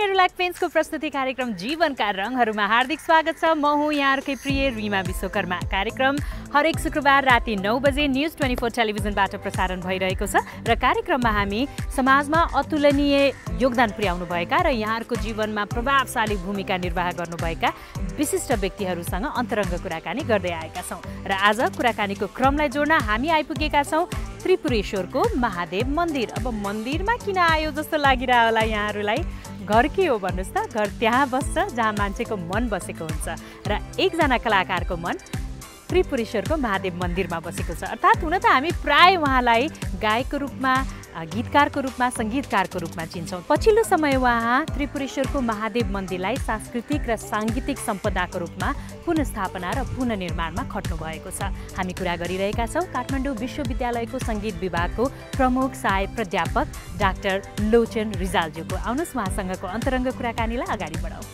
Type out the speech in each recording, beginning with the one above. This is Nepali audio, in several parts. नेरुलाक पेन्सको प्रस्तुति कार्यक्रम जीवनका रङहरुमा हार्दिक स्वागत छ। म हुँ यहाँहरुकै प्रिय रिमा विश्वकर्मा। कार्यक्रम हरेक शुक्रबार राति 9 बजे न्यूज 24 टेलिभिजनबाट प्रसारण भइरहेको छ र कार्यक्रममा हामी समाजमा अतुलनीय योगदान पुर्याउनु भएका र यहाँहरुको जीवनमा प्रभावशाली भूमिका निर्वाह गर्नुभएका विशिष्ट व्यक्तिहरुसँग अन्तरंग कुराकानी गर्दै आएका छौं र आज कुराकानीको क्रमलाई जोड्न हामी आइपुगेका छौं त्रिपुरेश्वरको महादेव मन्दिर। अब मन्दिरमा किन आयो जस्तो लागिरहा होला यहाँहरुलाई, घर के हो भन्नुस् त। घर त्यहाँ बस्छ जहाँ मान्छेको मन बसेको हुन्छ र एकजना कलाकारको मन त्रिपुरेश्वरको महादेव मन्दिरमा बसेको छ। अर्थात् हुन त हामी प्राय उहाँलाई गायकको रूपमा, गीतकारको रूपमा, संगीतकारको रूपमा चिन्छौँ। पछिल्लो समय उहाँ त्रिपुरेश्वरको महादेव मन्दिरलाई सांस्कृतिक र साङ्गीतिक सम्पदाको रूपमा पुनर्स्थापना र पुनर्निर्माणमा खट्नु भएको छ। हामी कुरा गरिरहेका छौँ काठमाडौँ विश्वविद्यालयको सङ्गीत विभागको प्रमुख सहायक प्राध्यापक डाक्टर लोचन रिजालज्यूको। आउनुहोस् उहाँसँगको अन्तरङ्ग कुराकानीलाई अगाडि बढाउँ।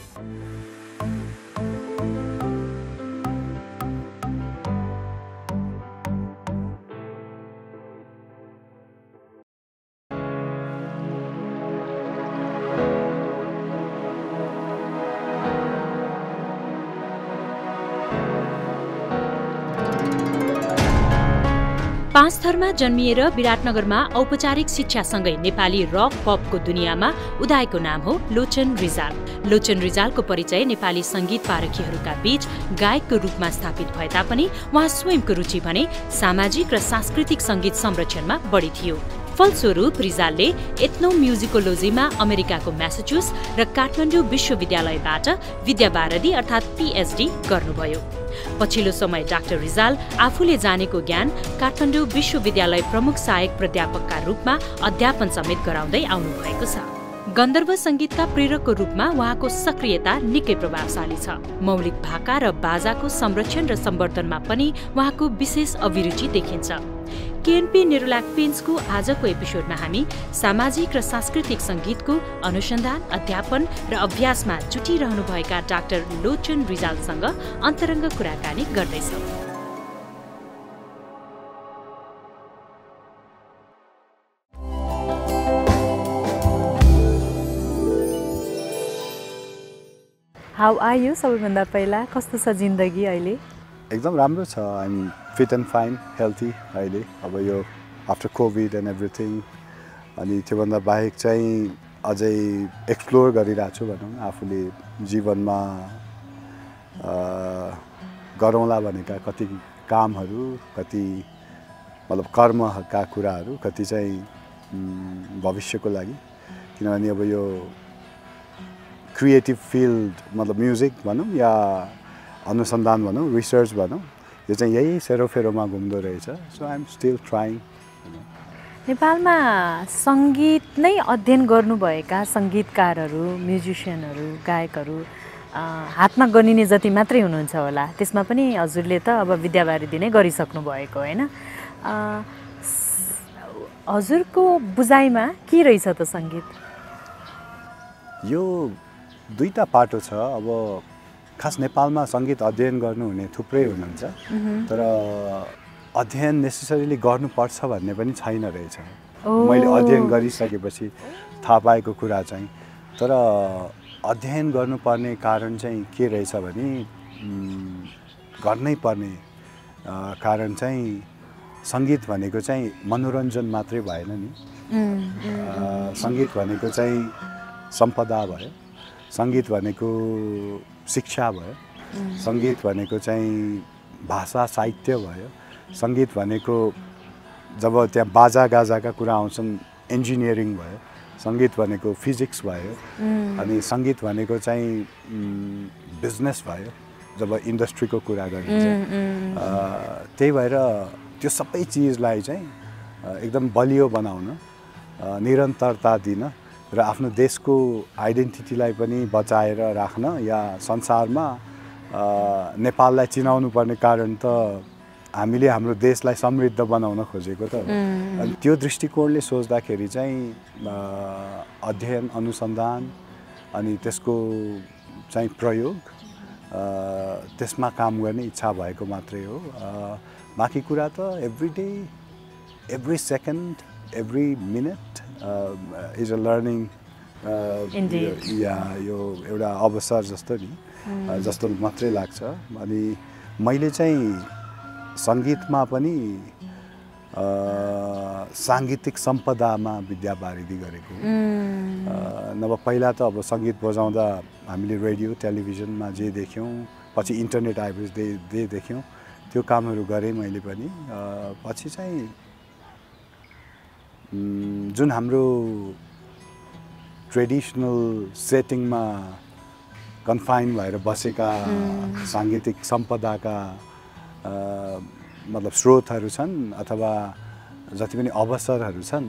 पाँचथरमा जन्मिएर विराटनगरमा औपचारिक शिक्षासँगै नेपाली रक पपको दुनियाँमा उदाएको नाम हो लोचन रिजाल। लोचन रिजालको परिचय नेपाली संगीत पारखीहरूका बीच गायकको रूपमा स्थापित भए तापनि उहाँ स्वयंको रुचि भने सामाजिक र सांस्कृतिक संगीत संरक्षणमा बढी थियो। फलस्वरूप रिजालले एथ्नोम्युजिकोलोजीमा अमेरिकाको म्यासाचुसेट्स र काठमाडौँ विश्वविद्यालयबाट विद्यावारिधि अर्थात् PhD गर्नुभयो। पछिल्लो समय डाक्टर रिजाल आफूले जानेको ज्ञान काठमाडौँ विश्वविद्यालय प्रमुख सहायक प्राध्यापकका रूपमा अध्यापन समेत गराउँदै आउनुभएको छ। गन्धर्व संगीतका प्रेरकको रूपमा उहाँको सक्रियता निकै प्रभावशाली छ। मौलिक भाका र बाजाको संरक्षण र सम्वर्धनमा पनि उहाँको विशेष अभिरुचि देखिन्छ। केएनपी नेरुलाक पेन्सको आजको एपिसोडमा हामी सामाजिक र सांस्कृतिक संगीतको अनुसन्धान, अध्यापन र अभ्यासमा जुटिरहनुभएका डाक्टर लोचन रिजालसँग अन्तरङ्ग कुराकानी गर्दैछौँ। How are you? सबैभन्दा पहिला कस्तो छ जिन्दगी अहिले? एकदम राम्रो छ। Fit and fine, healthy. अहिले अब यो आफ्टर कोभिड एन्ड एभ्रिथिङ अनि त्योभन्दा बाहेक चाहिँ अझै एक्सप्लोर गरिरहेको छु भनौँ। आफूले जीवनमा गरौँला भनेका कति कामहरू, कति मतलब कर्मका कुराहरू, कति चाहिँ भविष्यको लागि, किनभने अब यो क्रिएटिभ फिल्ड मतलब म्युजिक भनौँ या अनुसन्धान भनौँ, रिसर्च भनौँ, यो चाहिँ यही सेरोफेरोमा घुम्दो रहेछ। So I'm still trying. नेपालमा सङ्गीत नै अध्ययन गर्नुभएका सङ्गीतकारहरू, म्युजिसियनहरू, गायकहरू हातमा गनिने जति मात्रै हुनुहुन्छ होला। त्यसमा पनि हजुरले त अब विद्यावारिधि नै गरिसक्नु भएको होइन? हजुरको बुझाइमा के रहेछ त सङ्गीत? यो दुईटा पाटो छ। अब खास नेपालमा संगीत अध्ययन गर्नुहुने थुप्रै हुनुहुन्छ, तर अध्ययन नेसेसरीली गर्नुपर्छ भन्ने पनि छैन रहेछ। मैले अध्ययन गरिसकेपछि थाहा पाएको कुरा चाहिँ, तर अध्ययन गर्नुपर्ने कारण चाहिँ के रहेछ भने गर्नै पर्ने कारण चाहिँ संगीत भनेको चाहिँ मनोरञ्जन मात्रै भएन नि। संगीत भनेको चाहिँ सम्पदा भयो, संगीत भनेको शिक्षा भयो, संगीत भनेको चाहिँ भाषा साहित्य भयो, संगीत भनेको जब त्यहाँ बाजा गाजाका कुरा आउँछन् इन्जिनियरिङ भयो, संगीत भनेको फिजिक्स भयो, अनि संगीत भनेको चाहिँ बिजनेस भयो जब इन्डस्ट्रीको कुरा गरिन्छ। त्यही भएर त्यो सबै चिजलाई चाहिँ एकदम बलियो बनाउन, निरन्तरता दिन र आफ्नो देशको आइडेन्टिटीलाई पनि बचाएर राख्न या संसारमा नेपाललाई चिनाउनु पर्ने कारण त हामीले हाम्रो देशलाई समृद्ध बनाउन खोजेको त। अनि त्यो दृष्टिकोणले सोच्दाखेरि चाहिँ अध्ययन, अनुसन्धान अनि त्यसको चाहिँ प्रयोग, त्यसमा काम गर्ने इच्छा भएको मात्रै हो। बाँकी कुरा त every day, every second, every minute is a learning Indeed. Yeah, you have a officer just to just to matre laksa. Ani maile chahi sangeet ma pani सांगीतिक सम्पदामा विद्यावारिधि गरेको नभए पहिला त अब संगीत बजाउँदा हामीले रेडियो टेलिभिजनमा जे देख्यौं पछि इन्टरनेट आएपछि दे देख्यौं त्यो कामहरु गरे मैले पनि पछि चाहिँ जुन हाम्रो ट्रेडिशनल सेटिङमा कन्फाइन भएर बसेका सांगीतिक सम्पदाका मतलब स्रोतहरु छन् अथवा जति पनि अवसरहरु छन्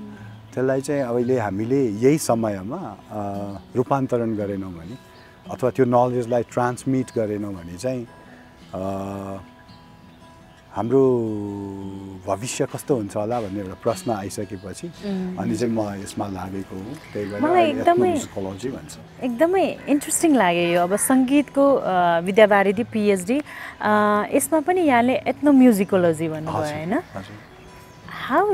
त्यसलाई चाहिँ अहिले हामीले यही समयमा रूपान्तरण गरेनौं भने अथवा त्यो नलेजलाई ट्रान्समिट गरेनौं भने चाहिँ हाम्रो भविष्य कस्तो हुन्छ होला भन्ने एउटा प्रश्न आइसकेपछि अनि चाहिँ म यसमा लागेको हो त्यही भएर एथनोमुसिकोलोजी भन्छ एकदमै इन्ट्रेस्टिङ लाग्यो यो अब संगीतको विद्यावारिधि पीएचडी यसमा पनि यहाँले एथनोमुसिकोलोजी भन्नु भयो हैन हाउ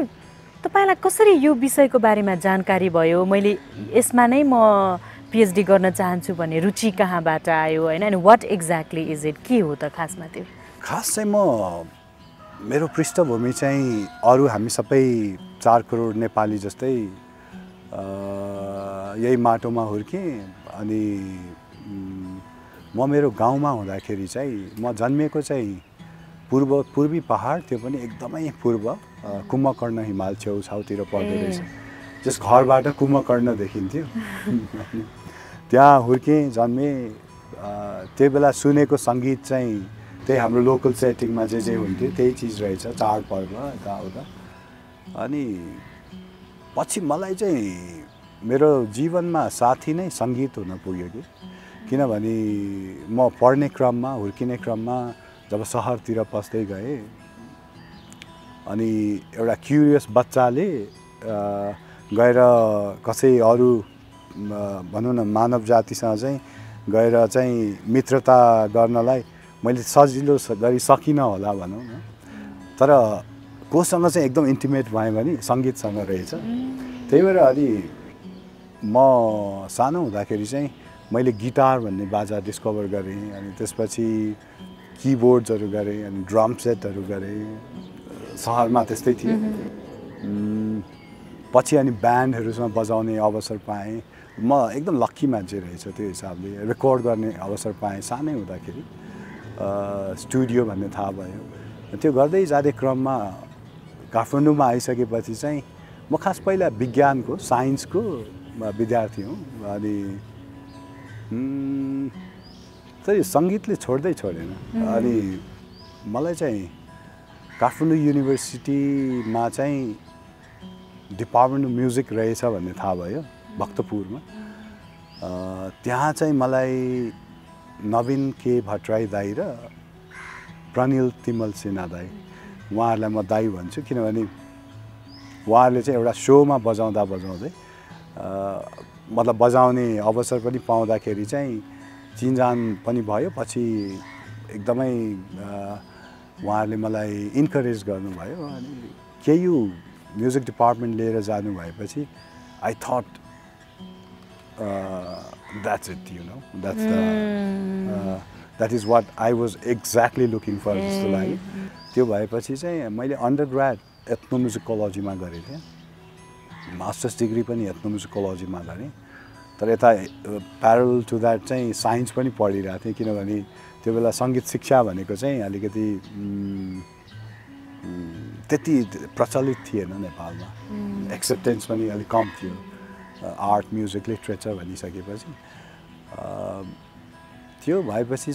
तपाईलाई कसरी यो विषयको बारेमा जानकारी भयो मैले यसमा नै म पीएचडी गर्न चाहन्छु भन्ने रुचि कहाँबाट आयो हैन and what exactly is it के हो त खासमा त्यो खास चाहिँ म मेरो पृष्ठभूमि चाहिँ अरु हामी सबै 4 करोड नेपाली जस्तै यही माटोमा हुर्के अनि म मेरो गाउँमा हुँदाखेरि चाहिँ म जन्मेको चाहिँ पूर्वी पहाड त्यो पनि एकदमै पूर्व कुम्भकर्ण हिमाल छेउछाउतिर पर्दै रहेछ जस घरबाट कुम्भकर्ण देखिन्थ्यो त्यहाँ हुर्के जन्मे त्यही बेला सुनेको संगीत चाहिँ त्यही हाम्रो लोकल सेटिङमा जे हुन्थ्यो त्यही चीज रहेछ चाड पर्व गाउँदा अनि पछि मलाई चाहिँ मेरो जीवनमा साथी नै संगीत हुन पुग्यो कि किनभने म पढ्ने क्रममा हुर्किने क्रममा जब शहरतिर पस्दै गए अनि एउटा क्युरियस बच्चाले गएर कसै अरु भनौं न मानव जातिसँग चाहिँ गएर चाहिँ मित्रता गर्नलाई मैले सजिलो गरी सकिन होला भनौं न तर कोसँग चाहिँ एकदम इन्टिमेट भए भने संगीतसँग रहेछ त्यही भएर अनि म सानो हुँदाखेरि चाहिँ मैले गिटार भन्ने बाजा डिस्कभर गरे अनि त्यसपछि कीबोर्डहरु गरे अनि ड्रम सेटहरु गरे शहरमा त्यस्तै थियो पछि अनि ब्यान्डहरुसँग बजाउने अवसर पाए म एकदम लकी मान्छे रहेछ त्यो हिसाबले रेकर्ड गर्ने अवसर पाए सानै हुँदाखेरि स्टुडियो भन्ने थाहा भयो त्यो गर्दै जाँदै क्रममा काठमाडौँमा आइसकेपछि चाहिँ म खास पहिला विज्ञानको साइन्सको विद्यार्थी हुँ अनि तर संगीतले छोड्दै छोडेन अनि मलाई चाहिँ काठमाडौँ युनिभर्सिटीमा चाहिँ डिपार्टमेन्ट अफ म्युजिक रहेछ भन्ने थाहा भयो भक्तपुरमा त्यहाँ चाहिँ मलाई नवीन के भट्टराई दाई र प्रनिल तिमल सिन्हा दाई उहाँहरुलाई म दाई भन्छु किनभने उहाँहरुले चाहिँ एउटा शोमा बजाउँदै मतलब बजाउने अवसर पनि पाउँदाखेरि चाहिँ चिनजान पनि भयो पछि एकदमै उहाँहरुले मलाई इन्करेज गर्नुभयो अनि केयु म्युजिक डिपार्टमेन्ट लिएर जानु भएपछि I thought that's it, you know. That's that is what I was exactly looking for. Just like त्यो भएपछि चाहिँ मैले अन्डरग्रेड एथनोमुसिकोलोजीमा गरे थिए मास्टर्स डिग्री पनि एथनोमुसिकोलोजीमा गरे तर यता प्यारल टु दैट चाहिँ साइन्स पनि पढिरा थिए किनभने त्यो बेला संगीत शिक्षा भनेको चाहिँ अलिकति त्यति प्रचलित थिएन नेपालमा एक्सेप्टेन्स पनि अलि कम थियो आर्ट म्युजिक लिटरेचर भनिसकेपछि त्यो भएपछि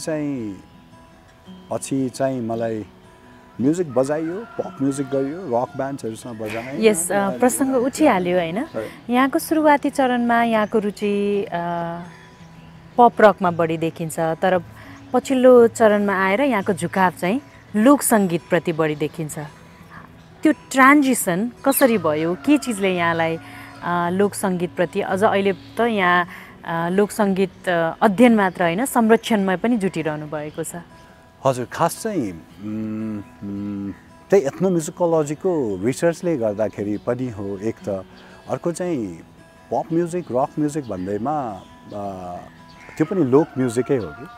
चाहिँ मलाई म्युजिक बजाइयो पप म्युजिक गरियो रक ब्यान्डहरुसँग बजाए यस प्रसंग उठिहाल्यो हैन यहाँको सुरुवाती चरणमा यहाँको रुचि पप रकमा बढी देखिन्छ तर पछिल्लो चरणमा आएर यहाँको झुकाव चाहिँ लोक संगीत प्रति बढी देखिन्छ त्यो ट्रान्जिसन कसरी भयो के चीजले यहाँलाई लोक संगीत प्रति अझ अहिले त यहाँ लोक संगीत अध्ययन मात्र हैन संरक्षणमा पनि जुटिरहनु भएको छ हजुर खास चाहिँ त्यही एथनोमुसिकोलोजीको रिसर्चले गर्दाखेरि पनि हो एक त अर्को चाहिँ pop music, rock music, bandema, typically folk music is hogi,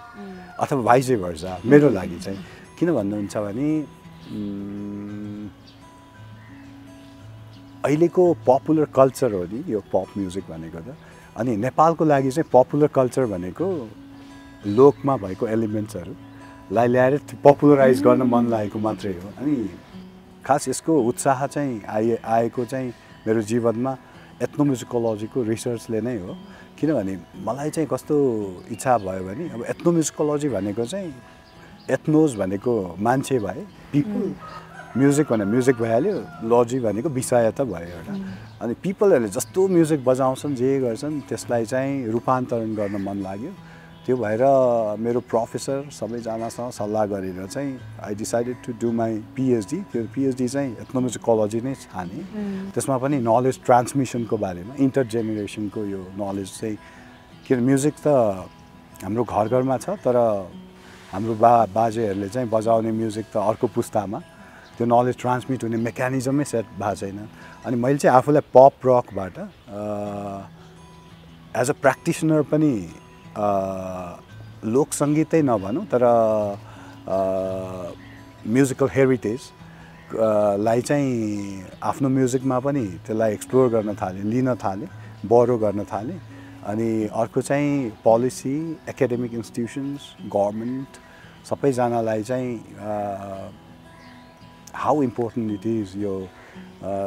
or vice versa. Mero lagi chahi. Kina bhannu huncha bhane अहिलेको popular culture हो नि यो pop music भनेको त अनि नेपालको लागि चाहिँ popular culture भनेको लोकमा भएको एलिमेन्ट्सहरु लाई ल्याएर popularize गर्न मन लागेको मात्रै हो अनि खास यसको उत्साह चाहिँ आएको चाहिँ मेरो जीवनमा ethnomusicology को research ले नै हो किनभने मलाई चाहिँ कस्तो इच्छा भयो भने अब ethnomusicology भनेको चाहिँ ethnos भनेको मान्छे भए people म्युजिक भने म्युजिक भइहाल्यो लॉजी भनेको विषय त भयो हैन अनि पिपलहरुले जस्तो म्युजिक बजाउँछन् जे गर्छन् त्यसलाई चाहिँ रूपान्तरण गर्न मन लाग्यो त्यो भएर मेरो प्रोफेसर सबैजनासँग सल्लाह गरेर चाहिँ I decided to do my PhD त्यो पीएचडी चाहिँ एथनोमुसिकोलोजी नै छाने त्यसमा पनि नलेज ट्रान्समिसन को बारेमा इन्टर जेनेरेसन को यो नलेज चाहिँ के म्युजिक त हाम्रो घर घरमा छ तर हाम्रो बाजेहरुले चाहिँ बजाउने म्युजिक त अर्को पुस्तामा त्यो नलेज ट्रान्समिट हुने मेकानिजमै सेट भएको छैन अनि मैले चाहिँ आफुलाई पप रक बाट एज अ प्र्याक्टिशनर पनि लोक संगीतै नभनौं तर म्युजिकल हेरिटेज लाई चाहिँ आफ्नो म्युजिकमा पनि त्यसलाई एक्सप्लोर गर्न थाले लिन थाले बोरो गर्न थाले अनि अर्को चाहिँ पोलिसी एकेडेमिक इन्स्टिट्युशन्स गभर्नमेन्ट सबै जनालाई चाहिँ how important it is your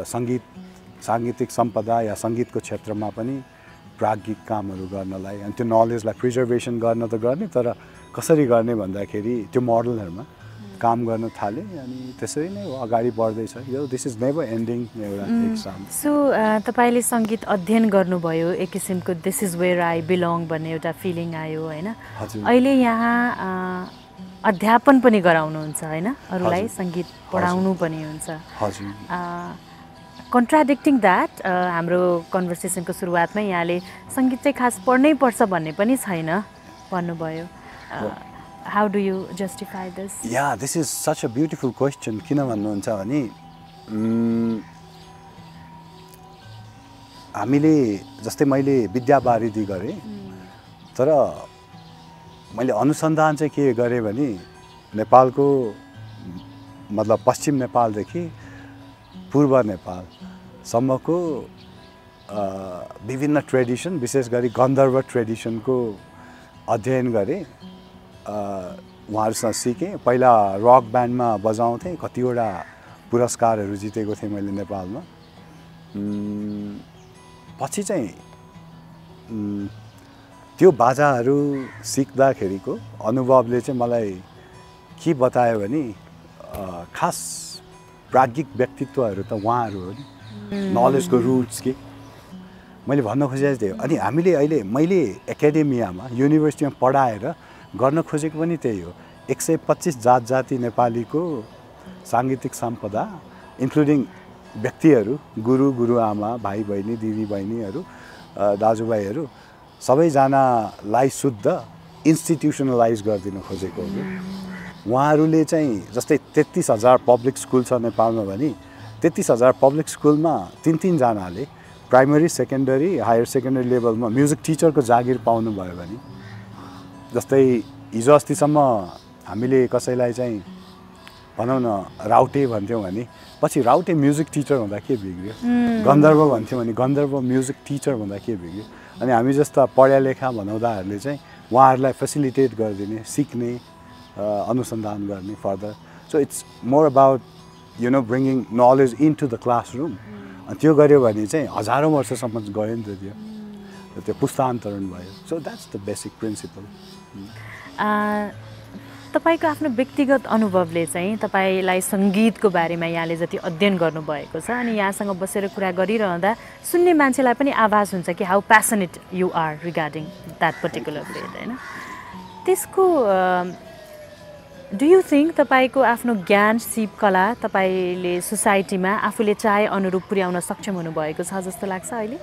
sangeetik sampada ya sangeet ko kshetrama pani pragik kamharu garnalai ani tyo knowledge la preservation garna ta garne tara kasari garne bhandakheri tyo model haruma काम गर्न थाले अनि त्यसरी नै अगाडि बढ्दै छ यो दिस इज नेभर एन्डिङ एउटा एक्जाम सो तपाईले संगीत अध्ययन गर्नु भयो एक किसिमको this is where I belong भन्ने एउटा फिलिङ आयो हैन अहिले यहाँ अध्यापन पनि गराउनुहुन्छ हैन अरुलाई संगीत पढाउनु पनि हुन्छ हजुर कन्ट्राडिक्टिङ दैट हाम्रो कन्भर्सेसनको सुरुवातमै यहाँले संगीत चाहिँ खास पढ्नै पर्छ भन्ने पनि छैन भन्नु भयो How do you justify this? Yeah, this is such a beautiful question. किन भन्नुहुन्छ भने हामीले जस्तै मैले विद्यावारिधि गरे तर मैले अनुसन्धान चाहिँ के गरे भने नेपालको मतलब पश्चिम नेपाल देखि पूर्व नेपाल सम्मको विभिन्न ट्रेडिसन विशेष गरी गन्धर्व ट्रेडिसन को अध्ययन गरे उहाँहरुसँग सिकेँ पहिला रक ब्यान्डमा बजाउँथे कतिवटा पुरस्कारहरु जितेको थिएँ मैले नेपालमा पछि चाहिँ त्यो बाजाहरु सिक्दाखेरिको अनुभवले चाहिँ मलाई के बतायो भने खास प्राज्ञिक व्यक्तित्वहरु त उहाँहरु हो नि नलेजको रूट्स के मैले भन्न खोजेको थिएँ अनि हामीले अहिले मैले एकेडेमियामा युनिभर्सिटीमा पढाएर गर्न खोजेको पनि त्यही हो 125 जात जाति नेपालीको सांगीतिक सम्पदा इन्क्लुडिङ व्यक्तिहरु गुरु गुरुआमा भाइ बहिनी दिदी बहिनीहरु दाजुभाइहरु सबै जनालाई शुद्ध इन्स्टिट्युशनलाइज गर्दिन खोजेको हो उहाँहरुले चाहिँ जस्तै 33000 पब्लिक स्कुल छ नेपालमा भने 33000 पब्लिक स्कुलमा 3-3 जनाले प्राइमरी सेकेन्डरी हायर सेकेन्डरी लेभलमा म्युजिक टिचरको जागिर पाउनु भयो भने जस्तै हिजो अस्तिसम्म हामीले कसैलाई चाहिँ भनौं न राउटे भन्थ्यौ भने पछि राउटे म्युजिक टिचर भन्दा के बिग्रियो गन्धर्व भन्थ्यौ भने गन्धर्व म्युजिक टिचर भन्दा के बिग्रियो अनि हामी जस्ता पढ्या लेखा भनाउँदाहरुले चाहिँ उहाँहरुलाई फेसिलिटेट गर्दिने सिक्ने अनुसन्धान गर्ने further so it's more about you know bringing knowledge into the classroom अनि त्यो गर्यो भने चाहिँ हजारौं वर्षसम्म गयो नि त त्यो पुस्तान्तरण भयो so that's the basic principle तपाईको आफ्नो व्यक्तिगत अनुभवले चाहिँ तपाईलाई संगीतको बारेमा यहाँले जति अध्ययन गर्नु भएको छ अनि यहाँसँग बसेर कुरा गरिरहँदा सुन्ने मान्छेलाई पनि आभास हुन्छ कि how passionate you are regarding that particular field हैन त्यसको डु यु थिंक तपाईको आफ्नो ज्ञान सिप कला तपाईले सोसाइटीमा आफूले चाहे अनुरूप पुर्याउन सक्षम हुनु भएको छ जस्तो लाग्छ अहिले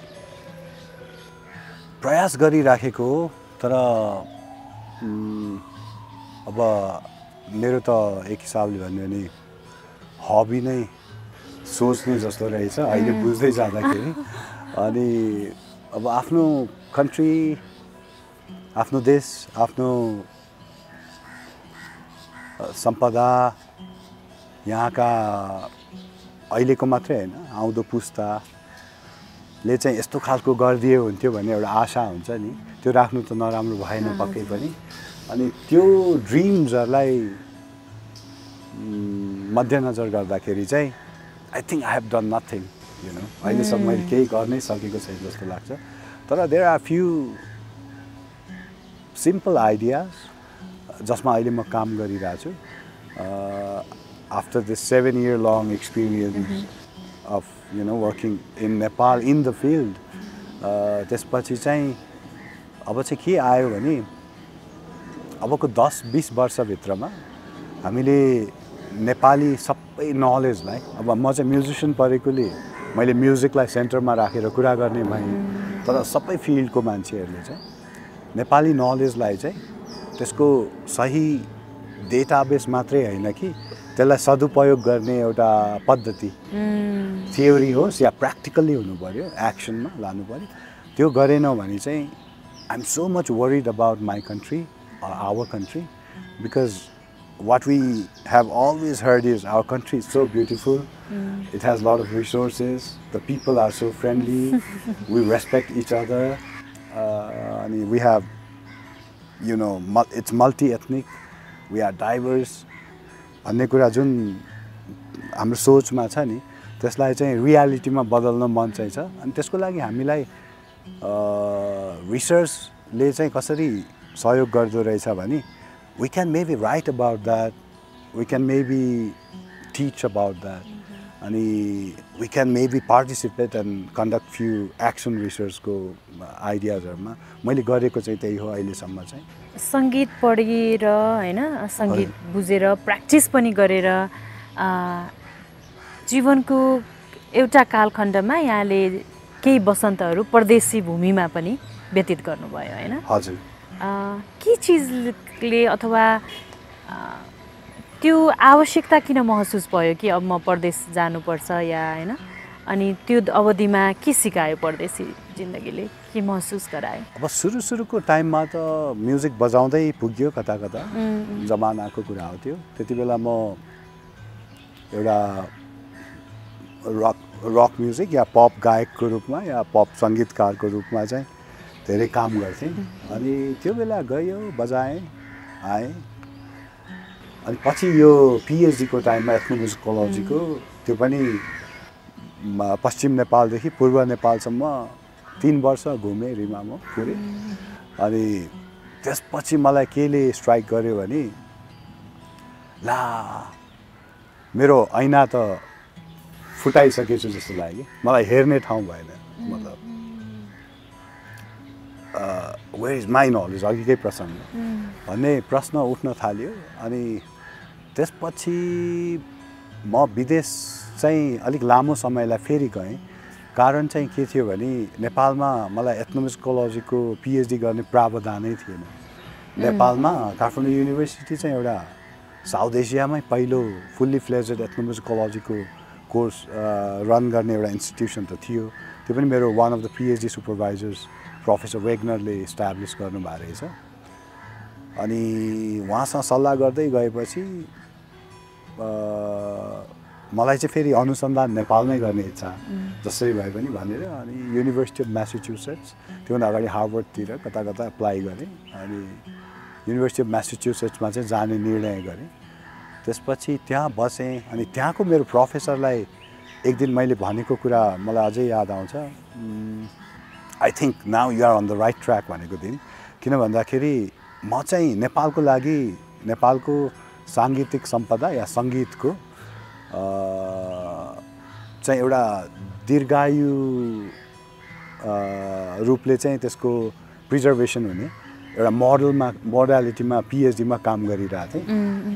प्रयास गरिराखेको तर अब मेरो त एक हिसाबले भन्नु भने हबी नै सोच्ने जस्तो रहेछ अहिले बुझ्दै जाँदाखेरि अनि अब आफ्नो कंट्री, आफ्नो देश, आफ्नो संपदा यहाँका अहिलेको मात्रै हैन आउँदो पुस्ताले चाहिँ यस्तो खालको गर्दिए हुन्थ्यो भन्ने एउटा आशा हुन्छ नि, त्यो राख्नु त नराम्रो भएन पक्कै पनि। अनि त्यो ड्रीम्सहरुलाई मध्यनजर गर्दाखेरि चाहिँ I think I have done nothing, you know. अहिलेसम्म मैले केही गर्नै सकेको छैन जस्तो लाग्छ। तर there are few simple ideas जसमा अहिले म काम गरिरहेछु। After this 7-year long experience of, you know, working in Nepal in the field, त्यसपछि चाहिँ अब चाहिँ के आयो भने अबको 10-20 वर्ष भित्रमा हामीले नेपाली सबै नलेज लाई, अब म चाहिँ म्युजिशियन परेकोले मैले म्युजिक लाई सेन्टरमा राखेर कुरा गर्ने भए, तर सबै फिल्ड को मान्छेहरुले चाहिँ नेपाली नलेज लाई चाहिँ त्यसको सही डेटाबेस मात्रै हैन कि त्यसलाई सदुपयोग गर्ने एउटा पद्धति, थ्योरी होस् या प्र्याक्टिकली हुनु पर्यो, एक्सनमा लानु पर्यो। त्यो गरेनौ भने चाहिँ I am so much worried about my country or our country, because what we have always heard is our country is so beautiful, it has a lot of resources, the people are so friendly, we respect each other, I mean, we have, you know, it's multi-ethnic, we are diverse. भन्ने कुरा जुन हाम्रो सोचमा छ नि त्यसलाई चाहिँ रियालिटीमा बदल्न मन चाहिँ छ। अनि त्यसको लागि हामीलाई रिसर्चले चाहिँ कसरी सहयोग गर्दो रहेछ भने we can maybe write about that, we can maybe teach about that, and we can maybe participate and conduct few action research ko ideas harma मैले गरेको चाहिँ त्यही हो अहिले सम्म। चाहिँ संगीत पढेर हैन, संगीत बुझेर प्र्याक्टिस पनि गरेर जीवनको एउटा कालखण्डमा यहाँले केही वसन्तहरु परदेशी भूमिमा पनि व्यतीत गर्नुभयो हैन? हजुर। के चीजले अथवा त्यो आवश्यकता किन महसुस भयो कि अब म परदेश जानुपर्छ या हैन? अनि त्यो अवधिमा के सिकायो परदेशी जिन्दगीले, के महसुस गरायो? अब सुरु-सुरुको टाइममा त म्युजिक बजाउँदै पुग्यो कता-कता, जमानाको कुरा हो त्यो। त्यतिबेला म एउटा रक म्युजिक या पप गायकको रूपमा या पप संगीतकारको रूपमा चाहिँ धेरै काम गर्थे। अनि त्यो बेला गयो, बजाए, आए। अनि पछि यो पीएचडी को टाइममा एथनोम्युजिकोलोजी को, त्यो पनि पश्चिम नेपाल देखि पूर्व नेपाल सम्म 3 वर्ष घुमे रिमामा पुरै। अनि त्यसपछि मलाई केले स्ट्राइक गर्यो भने ला मेरो ऐना त फुटाइसकेछु जस्तो लाग्यो, मलाई हेर्ने ठाउँ भएन। मतलब where is my knowledge, अघिकै प्रसङ्ग भन्ने प्रश्न उठ्न थाल्यो। अनि त्यसपछि म विदेश चाहिँ अलिक लामो समयलाई फेरि गएँ। कारण चाहिँ के थियो भने नेपालमा मलाई एथनोम्युजिकोलोजीको पीएचडी गर्ने प्रावधानै थिएन। नेपालमा काठमाडौँ युनिभर्सिटी चाहिँ एउटा साउथ एशियामै पहिलो फुल्ली फ्लेज्ड एथनोम्युजिकोलोजीको कोर्स रन गर्ने एउटा इन्स्टिट्युसन त थियो। त्यो पनि मेरो one of the PhD supervisors professor वेग्नरले इस्टाब्लिश गर्नु भएको रहेछ। अनि उहाँसँग सल्लाह गर्दै गएपछि मलाई चाहिँ फेरि अनुसन्धान नेपालमै गर्ने इच्छा जसरी भए पनि भनेर अनि युनिभर्सिटी अफ म्यासाचुसेट्स, त्योभन्दा अगाडि हार्वर्डतिर कता-कता अप्लाई गरेँ। अनि युनिभर्सिटी अफ म्यासाचुसेट्समा चाहिँ जाने निर्णय गरेँ। त्यसपछि त्यहाँ बसेँ। अनि त्यहाँको मेरो प्रोफेसरलाई एक दिन मैले भनेको कुरा मलाई अझै याद आउँछ, I think now you are on the right track भनेको दिन। किन भन्दाखेरि म चाहिँ नेपालको लागि, नेपालको सांगीतिक सम्पदा या संगीतको चाहिँ एउटा दीर्घायु रूपले चाहिँ त्यसको प्रिजर्भेसन हुने एउटा मोडलमा, मोडालिटीमा पीएचडी मा काम गरिरहेथे।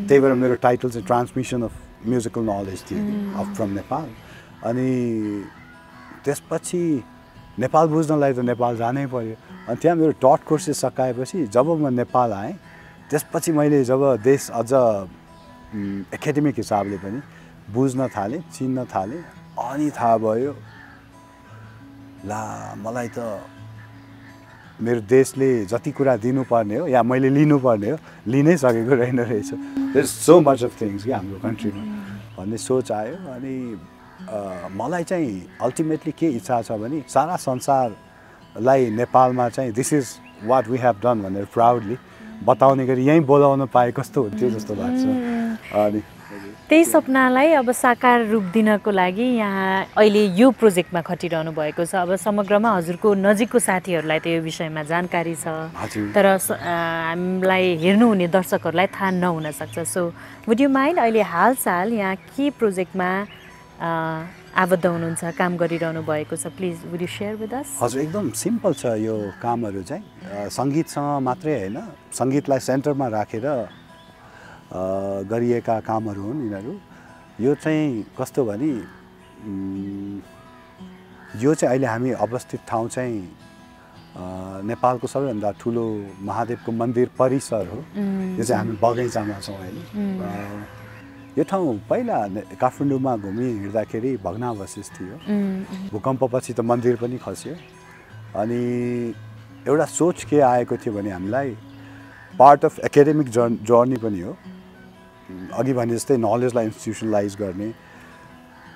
त्यही भएर मेरो टाइटल चाहिँ ट्रान्समिसन अफ म्युजिकल नलेज थियो अफ फ्रम नेपाल। अनि त्यसपछि नेपाल बुझ्नलाई त नेपाल जानै पर्यो। अनि त्यहाँ मेरो टट कोर्सेस सकाएपछि जब म नेपाल आएँ, त्यसपछि मैले जब देश अझ एकेडेमिक हिसाबले पनि बुझ्न थालेँ, चिन्न थालेँ, अनि थाहा भयो ला मलाई त मेरो देशले जति कुरा दिनु पर्ने हो या मैले लिनु पर्ने हो लिनै सकेको रहेन रहेछ. There's so much of things क्या हाम्रो कन्ट्रीमा भन्ने सोच आयो. अनि मलाई चाहिँ अल्टिमेटली के इच्छा छ भने सारा संसारलाई नेपालमा चाहिँ this is what we have done भनेर प्राउडली बताउने गरी यही बोलाउन पाए कस्तो हुन्थ्यो जस्तो लाग्छ. अनि त्यही सपनालाई अब साकार रूप दिनको लागि यहाँ अहिले यो प्रोजेक्टमा खटिरहनु भएको छ. अब समग्रमा हजुरको नजिकको साथीहरूलाई त्यो विषयमा जानकारी छ तर हामीलाई हेर्नु हुने दर्शकहरूलाई थाहा नहुन सक्छ. सो वुड यु माइन्ड अहिले हालसाल यहाँ के प्रोजेक्टमा आबद्ध हुनुहुन्छ, काम गरिरहनु भएको छ, please would you share with us? हजुर, एकदम सिम्पल छ यो कामहरु चाहिँ. संगीतसँग मात्रै हैन, संगीतलाई सेन्टरमा राखेर गरिएका कामहरु हुन् यिनीहरु. यो चाहिँ कस्तो भने यो चाहिँ अहिले हामी अवस्थित ठाउँ चाहिँ नेपालको सबैभन्दा ठुलो महादेवको मन्दिर परिसर हो. यो चाहिँ हामी बगैँचामा छौँ अहिले. यो ठाउँ पहिला काठमाडौँमा घुमिहिँड्दाखेरि भग्नावशेष थियो. भूकम्पपछि त मन्दिर पनि खस्यो. अनि एउटा सोच के आएको थियो भने हामीलाई पार्ट अफ एकेडेमिक जर्नी पनि हो, अघि भने जस्तै नलेजलाई इन्स्टिट्युसनलाइज गर्ने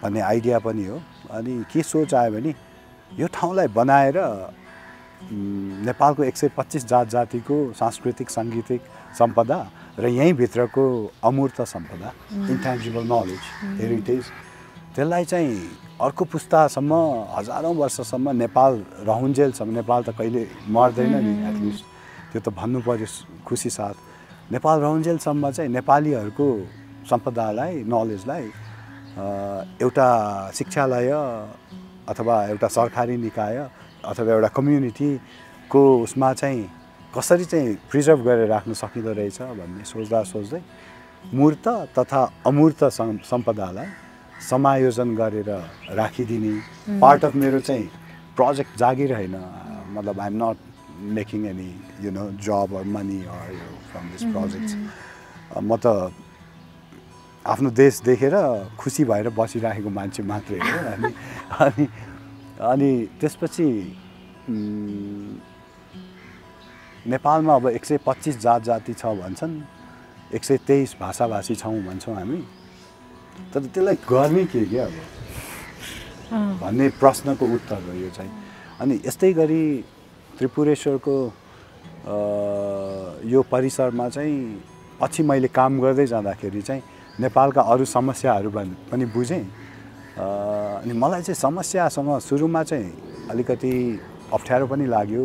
भन्ने आइडिया पनि हो. अनि के सोच आयो भने यो ठाउँलाई बनाएर नेपालको 125 जात जातिको सांस्कृतिक साङ्गीतिक सम्पदा र यहीँभित्रको अमूर्त सम्पदा इन्ट्यान्जिबल नलेज हेरिटेज त्यसलाई चाहिँ अर्को पुस्तासम्म हजारौँ वर्षसम्म नेपाल रहन्जेलसम्म, नेपाल त कहिले मर्दैन नि एटलिस्ट त्यो त भन्नु पर्यो खुसी साथ, नेपाल रहन्जेलसम्म चाहिँ नेपालीहरूको सम्पदालाई नलेजलाई एउटा शिक्षालय अथवा एउटा सरकारी निकाय अथवा एउटा कम्युनिटीको उसमा चाहिँ कसरी चाहिँ प्रिजर्भ गरेर राख्न सकिँदो रहेछ भन्ने सोच्दा सोच्दै मूर्त तथा अमूर्त सम्पदालाई समायोजन गरेर राखिदिने पार्ट अफ मेरो चाहिँ प्रोजेक्ट जागिरहेन. मतलब I'm not making any, you know, job or money or, you know, from this project. म त आफ्नो देश देखेर खुसी भएर बसिराखेको मान्छे मात्रै हो. अनि अनि अनि त्यसपछि नेपालमा अब 125 जात जाति छ भन्छन्, 123 भाषाभाषी छौँ भन्छौँ हामी, तर त्यसलाई गर्ने के क्या अब भन्ने प्रश्नको उत्तर हो यो चाहिँ. अनि यस्तै गरी त्रिपुरेश्वरको यो परिसरमा चाहिँ पछि मैले काम गर्दै जाँदाखेरि चाहिँ नेपालका अरू समस्याहरू पनि बुझेँ. अनि मलाई चाहिँ समस्यासँग सुरुमा चाहिँ अलिकति अप्ठ्यारो पनि लाग्यो,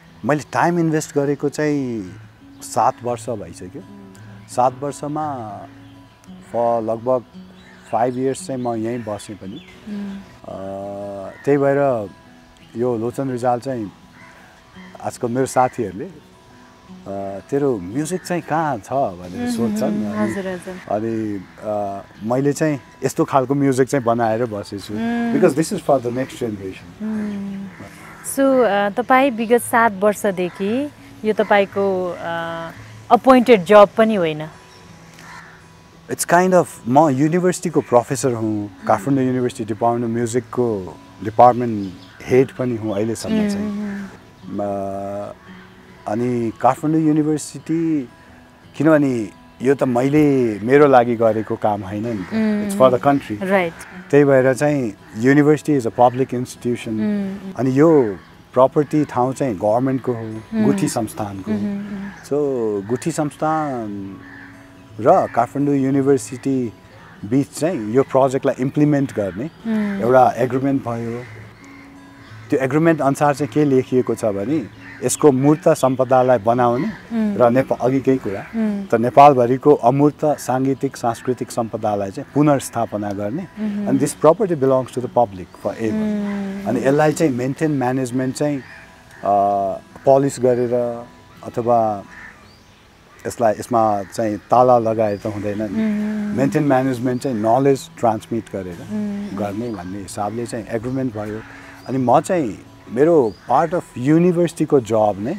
मैले टाइम इन्भेस्ट गरेको चाहिँ 7 वर्ष भइसक्यो. 7 वर्षमा फर लगभग 5 इयर्स चाहिँ म यहीँ बसेँ पनि. त्यही भएर यो लोचन रिजाल चाहिँ आजकल मेरो साथीहरूले तेरो म्युजिक चाहिँ कहाँ छ भनेर सोध्छन्. अनि मैले चाहिँ यस्तो खालको म्युजिक चाहिँ बनाएर बसेछु because this is for the next generation. So तपाईँ विगत 7 वर्षदेखि यो तपाईँको अपोइन्टेड जब पनि होइन, इट्स काइन्ड अफ म युनिभर्सिटीको प्रोफेसर हुँ, काठमाडौँ युनिभर्सिटी डिपार्टमेन्ट म्युजिकको डिपार्टमेन्ट हेड पनि हुँ अहिलेसम्म चाहिँ. अनि काठमाडौँ युनिभर्सिटी किनभने यो त मैले मेरो लागि गरेको काम होइन नि, it's for the country right. त्यही भएर चाहिँ university is a public institution. अनि यो प्रपर्टी ठाउँ चाहिँ गभर्मेन्टको हो, गुठी संस्थानको. सो गुठी संस्थान र काठमाडौँ युनिभर्सिटी बिच चाहिँ यो प्रोजेक्टलाई इम्प्लिमेन्ट गर्ने एउटा एग्रिमेन्ट भयो. त्यो एग्रिमेन्ट अनुसार चाहिँ के लेखिएको छ भने यसको मूर्त सम्पदालाई बनाउने र अघि केही कुरा त नेपालभरिको अमूर्त साङ्गीतिक सांस्कृतिक सम्पदालाई चाहिँ पुनर्स्थापना गर्ने. अनि this property belongs to the public forever. अनि यसलाई चाहिँ मेन्टेन म्यानेजमेन्ट चाहिँ polish गरेर अथवा यसलाई यसमा चाहिँ ताला लगाएर त हुँदैन नि मेन्टेन म्यानेजमेन्ट चाहिँ नलेज ट्रान्समिट गरेर गर्ने भन्ने हिसाबले चाहिँ एग्रीमेन्ट भयो अनि म चाहिँ मेरो पार्ट अफ युनिभर्सिटीको जॉब नै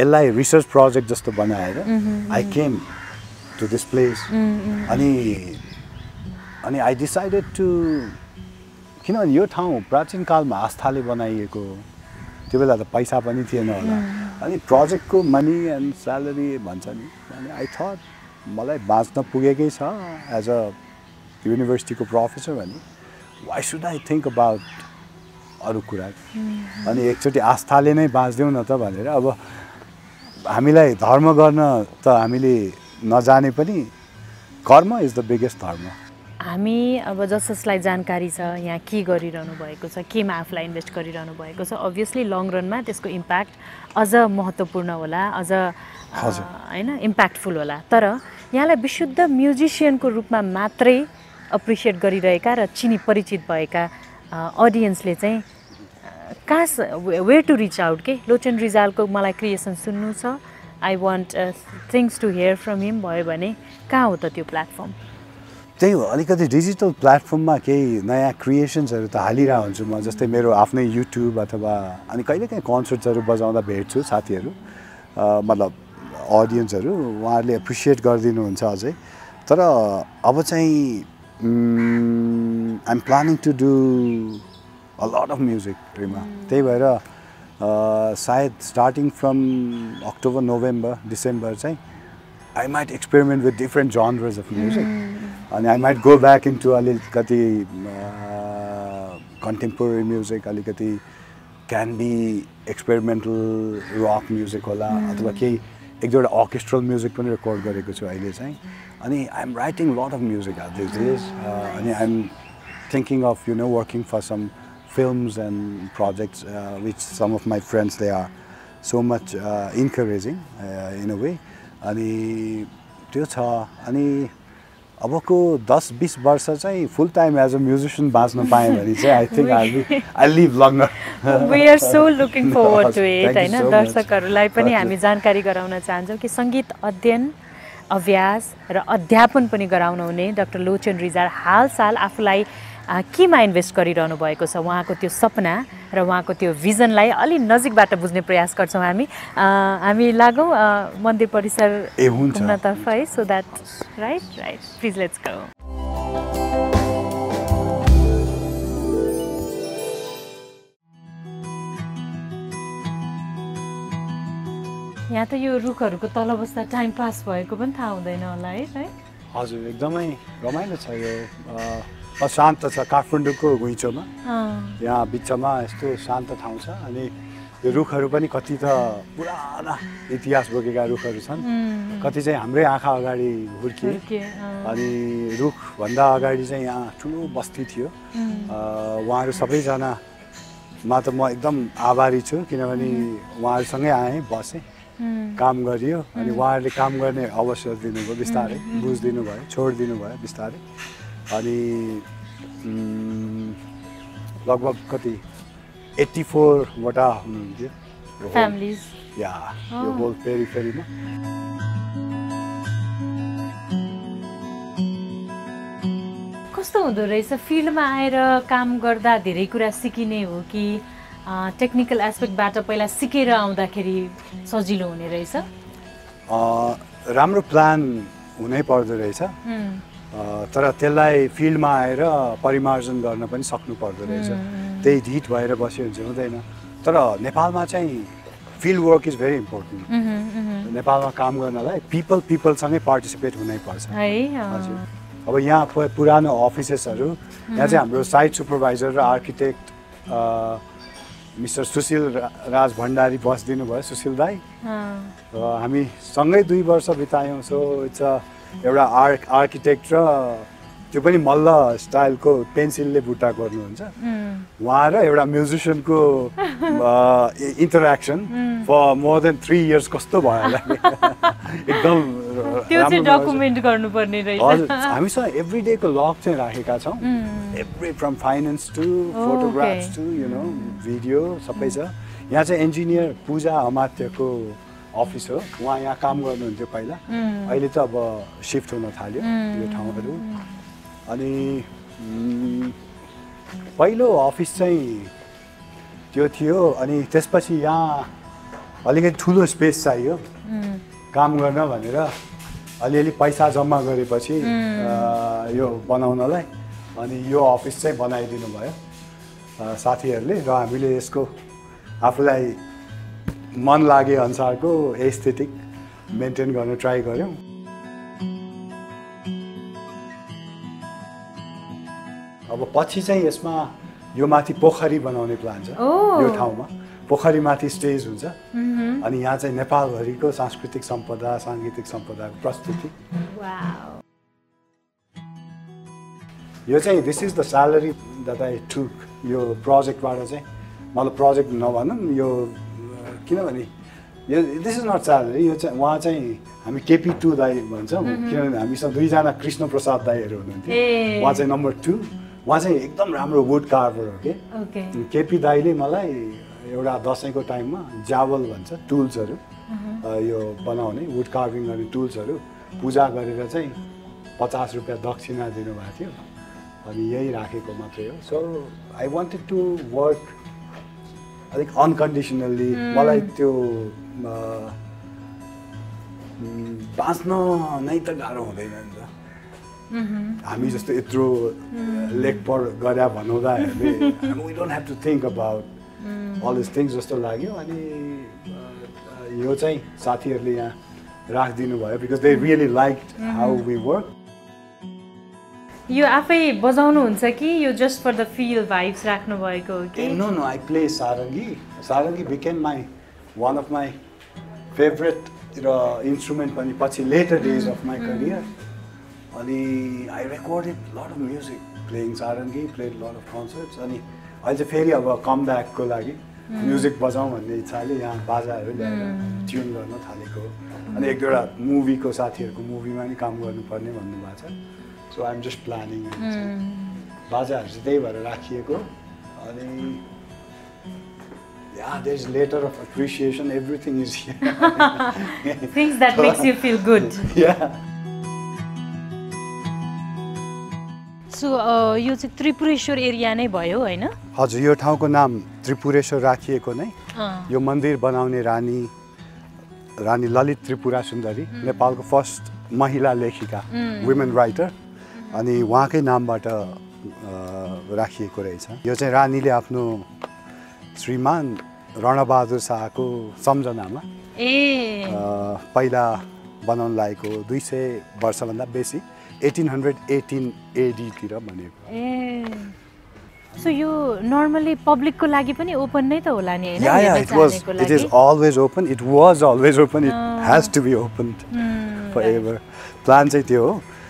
यसलाई रिसर्च प्रोजेक्ट जस्तो बनाएर I came to this place अनि अनि आई डिसाइडेड टु किनभने यो ठाउँ प्राचीन कालमा आस्थाले बनाइएको त्यो बेला त पैसा पनि थिएन होला अनि प्रोजेक्टको मनी एन्ड स्यालेरी भन्छ नि अनि आई थट मलाई बाँच्न पुगेकै छ एज अ युनिभर्सिटीको प्रोफेसर भने why should I think about अरु कुरा अनि एकचोटी आस्थाले नै बाँच्दैउ न त भनेर अब हामीलाई धर्म गर्न त हामीले नजाने पनि कर्म इज द बिगेस्ट धर्म हामी अब जसलाई जानकारी छ यहाँ के गरिरहनु भएको छ केमा आफूलाई इन्भेस्ट गरिरहनु भएको छ अभियसली लङ रनमा त्यसको इम्प्याक्ट अझ महत्त्वपूर्ण होला अझ हैन इम्प्याक्टफुल होला तर यहाँलाई विशुद्ध म्युजिशियनको रूपमा मात्रै एप्रिसिएट गरिरहेका र चिनी परिचित भएका अडियन्सले चाहिँ कास वे टु रिच आउट के लोचन रिजालको मलाई क्रिएसन सुन्नु छ I want things to hear from him भयो भने कहाँ हो त त्यो प्लेटफर्म त्यही हो अलिकति डिजिटल प्लेटफर्ममा केही नयाँ क्रिएसन्सहरु त हालिरहा हुन्छु म जस्तै मेरो आफ्नै युट्युब अथवा अनि कहिलेकाहीँ कन्सर्ट्सहरु बजाउँदा भेट्छु साथीहरु मतलब अडियन्सहरु उहाँहरूले एप्रिसिएट गरिदिनुहुन्छ अझै तर अब चाहिँ I am planning to do a lot of music रिमा त्यही भएर सायद starting from October November December चाहिँ I might experiment with different genres of music And I might go back into a little contemporary music, a little can be experimental rock music, or orchestral music. And I'm writing a lot of music these days. And I'm thinking of working for some films and projects, which some of my friends they are so much encouraging in a way. And that's अबको 10-20 वर्ष चाहिँ full time as a musician बाँच्न पाए भने चाहिँ I think I live longer we are so looking forward to it हैन दर्शकहरुलाई पनि हामी जानकारी गराउन चाहन्छौं कि संगीत अध्ययन अभ्यास र अध्यापन पनि गराउन हुने डाक्टर लोचन रिजाल हालसाल आफूलाई केमा इन्भेस्ट गरिरहनु भएको छ उहाँको त्यो सपना र उहाँको त्यो भिजनलाई अलि नजिकबाट बुझ्ने प्रयास गर्छौं हामी लागौ मन्दिर परिसर घुम्नतर्फ है so that right right please let's go यहाँ त यो रुखहरुको तल बस्दा टाइम पास भएको पनि थाहा हुँदैन होला है हजुर एकदमै रमाइलो छ यो शान्त छ काठमाडौँको घुइँचोमा यहाँ बिचमा यस्तो शान्त ठाउँ छ अनि यो रुखहरू पनि कति त पुराना इतिहास बोकेका रुखहरू छन् कति चाहिँ हाम्रै आँखा अगाडि हुर्किए अनि रुखभन्दा अगाडि चाहिँ यहाँ ठुलो बस्ती थियो उहाँहरू सबैजनामा त म एकदम आभारी छु किनभने उहाँहरूसँगै आएँ बसेँ काम गरियो अनि उहाँहरूले काम गर्ने अवसर दिनुभयो बिस्तारै बुझिदिनु भयो छोडिदिनु भयो बिस्तारै अनि लगभग कति 84 वटा हुनुहुन्थ्यो फ्यामिलीज या यो होल पेरिफेरीमा कस्तो हुँदो रहेछ फिल्डमा आएर काम गर्दा धेरै कुरा सिकिने हो कि टेक्निकल एस्पेक्टबाट पहिला सिकेर आउँदाखेरि सजिलो हुने रहेछ राम्रो प्लान हुनै पर्दो रहेछ तर त्यसलाई फिल्डमा आएर परिमार्जन गर्न पनि सक्नु पर्दो रहेछ त्यही ढिट भएर बस्यो हुन्छ हुँदैन तर नेपालमा चाहिँ field work is very important नेपालमा काम गर्नलाई पिपलसँगै पार्टिसिपेट हुनैपर्छ हजुर अब यहाँ पुरानो अफिसेसहरू यहाँ चाहिँ हाम्रो साइट सुपरभाइजर र आर्किटेक्ट मिस्टर सुशील राज भण्डारी बसिदिनु भयो सुशील दाई र हामी सँगै 2 वर्ष बितायौँ सो इट्स अ एउटा आर्किटेक्ट र त्यो पनि मल्ल स्टाइलको पेन्सिलले बुट्टा गर्नुहुन्छ उहाँ र एउटा म्युजिसियनको interaction for more than 3 years कस्तो भयो होला एकदम त्यो चाहिँ डकुमेन्ट गर्नुपर्ने रहेछ हजुर हामीसँग एभ्री डेको लग चाहिँ राखेका छौँ every from finance to photographs to video sabai cha. यहाँ चाहिँ engineer पूजा अमात्य को office हो. वहाँ यहाँ काम गर्नुहुन्थ्यो पहिला. अहिले त अब shift हुन थाल्यो यो ठाउँहरु. अनि पहिलो office चाहिँ त्यो थियो. अनि त्यसपछि यहाँ अलिकति ठूलो space चाहियो काम गर्न भनेर अलिअलि पैसा जम्मा गरेपछि यो बनाउनलाई अनि यो office चाहिँ बनाइदिनु भयो साथीहरुले र हामीले यसको आफुलाई मन लागे अनुसारको एस्थेटिक मेन्टेन गर्न ट्राई गर्यौं. अब पछि चाहिँ यसमा यो माथि पोखरी बनाउने प्लान छ. यो ठाउँमा पोखरी माथि स्टेज हुन्छ अनि यहाँ चाहिँ नेपालभरिको सांस्कृतिक सम्पदा सांगीतिक सम्पदाको प्रस्तुति. वाउ. यो चाहिँ this is the salary that I took यो प्रोजेक्टबाट चाहिँ. मलाई प्रोजेक्ट नभनम यो किनभने यो दिस इज नट स्यालेरी. यो चाहिँ उहाँ चाहिँ हामी केपी 2 दाइ भन्छौं किनभने हामीसँग दुईजना कृष्ण प्रसाद दाइहरू हुनुहुन्थ्यो. उहाँ चाहिँ नम्बर 2. उहाँ चाहिँ एकदम राम्रो वुड कार्भर हो के. केपी दाइले मलाई एउटा दशैंको टाइममा जावल भन्छ टुल्सहरू यो बनाउने वुड कार्भिङ गर्ने टुल्सहरू पूजा गरेर चाहिँ 50 रुपैयाँ दक्षिणा दिनुभएको थियो अनि यही राखेको मात्रै हो. So I wanted to work अलिक अनकन्डिसनल्ली. मलाई त्यो बाँच्न नै त गाह्रो हुँदैन नि त. हामी जस्तो यत्रो लेख पर गरे भनौदा हामी we don't have to think about all this things जस्तो लाग्यो. अनि यो चाहिँ साथीहरुले यहाँ राखिदिनु भयो because they really liked how we work. You आफै बजाउनु हुन्छ कि यो just for the feel vibes राख्नु भएको हो कि? No no, I play sarangi. Sarangi became my one of my favourite र इन्स्ट्रुमेन्ट पनि पछि later days of my career. अनि I recorded lot of music playing sarangi, played lot of concerts. अनि अहिले फेरि अब कम ब्याकको लागि म्युजिक बजाउँ भन्ने इच्छाले यहाँ बाजाहरू ल्याएर ट्युन गर्न थालेको. अनि एक दुईवटा मुभीको साथीहरूको मुभीमा नि काम गर्नुपर्ने भन्नुभएको छ. So I'm just planning. Bazaar is there, but rakhiyeko. And yeah, there's letter of appreciation. Everything is here. Things that makes you feel good. Yeah. So you say Tripureshwar area nahi bhayo, hai na? Hazur, yo thau ko naam Tripureshwar rakhiyeko nahi. Yo mandir banaune Rani Lalit Tripura Sundari, Nepal ko first mahila lekhika, women writer. अनि उहाँकै नामबाट राखिएको रहेछ. यो चाहिँ रानीले आफ्नो श्रीमान रणबहादुर शाहको सम्झनामा पहिला बनाउन लागेको 200 वर्षभन्दा बेसी 1818 एडीतिर बनेको. सो यो नर्मली पब्लिकको लागि पनि ओपन नै त होला नि हैन? It is always open. It was always open. It has to be opened forever. Plan चाहिँ त्यो हो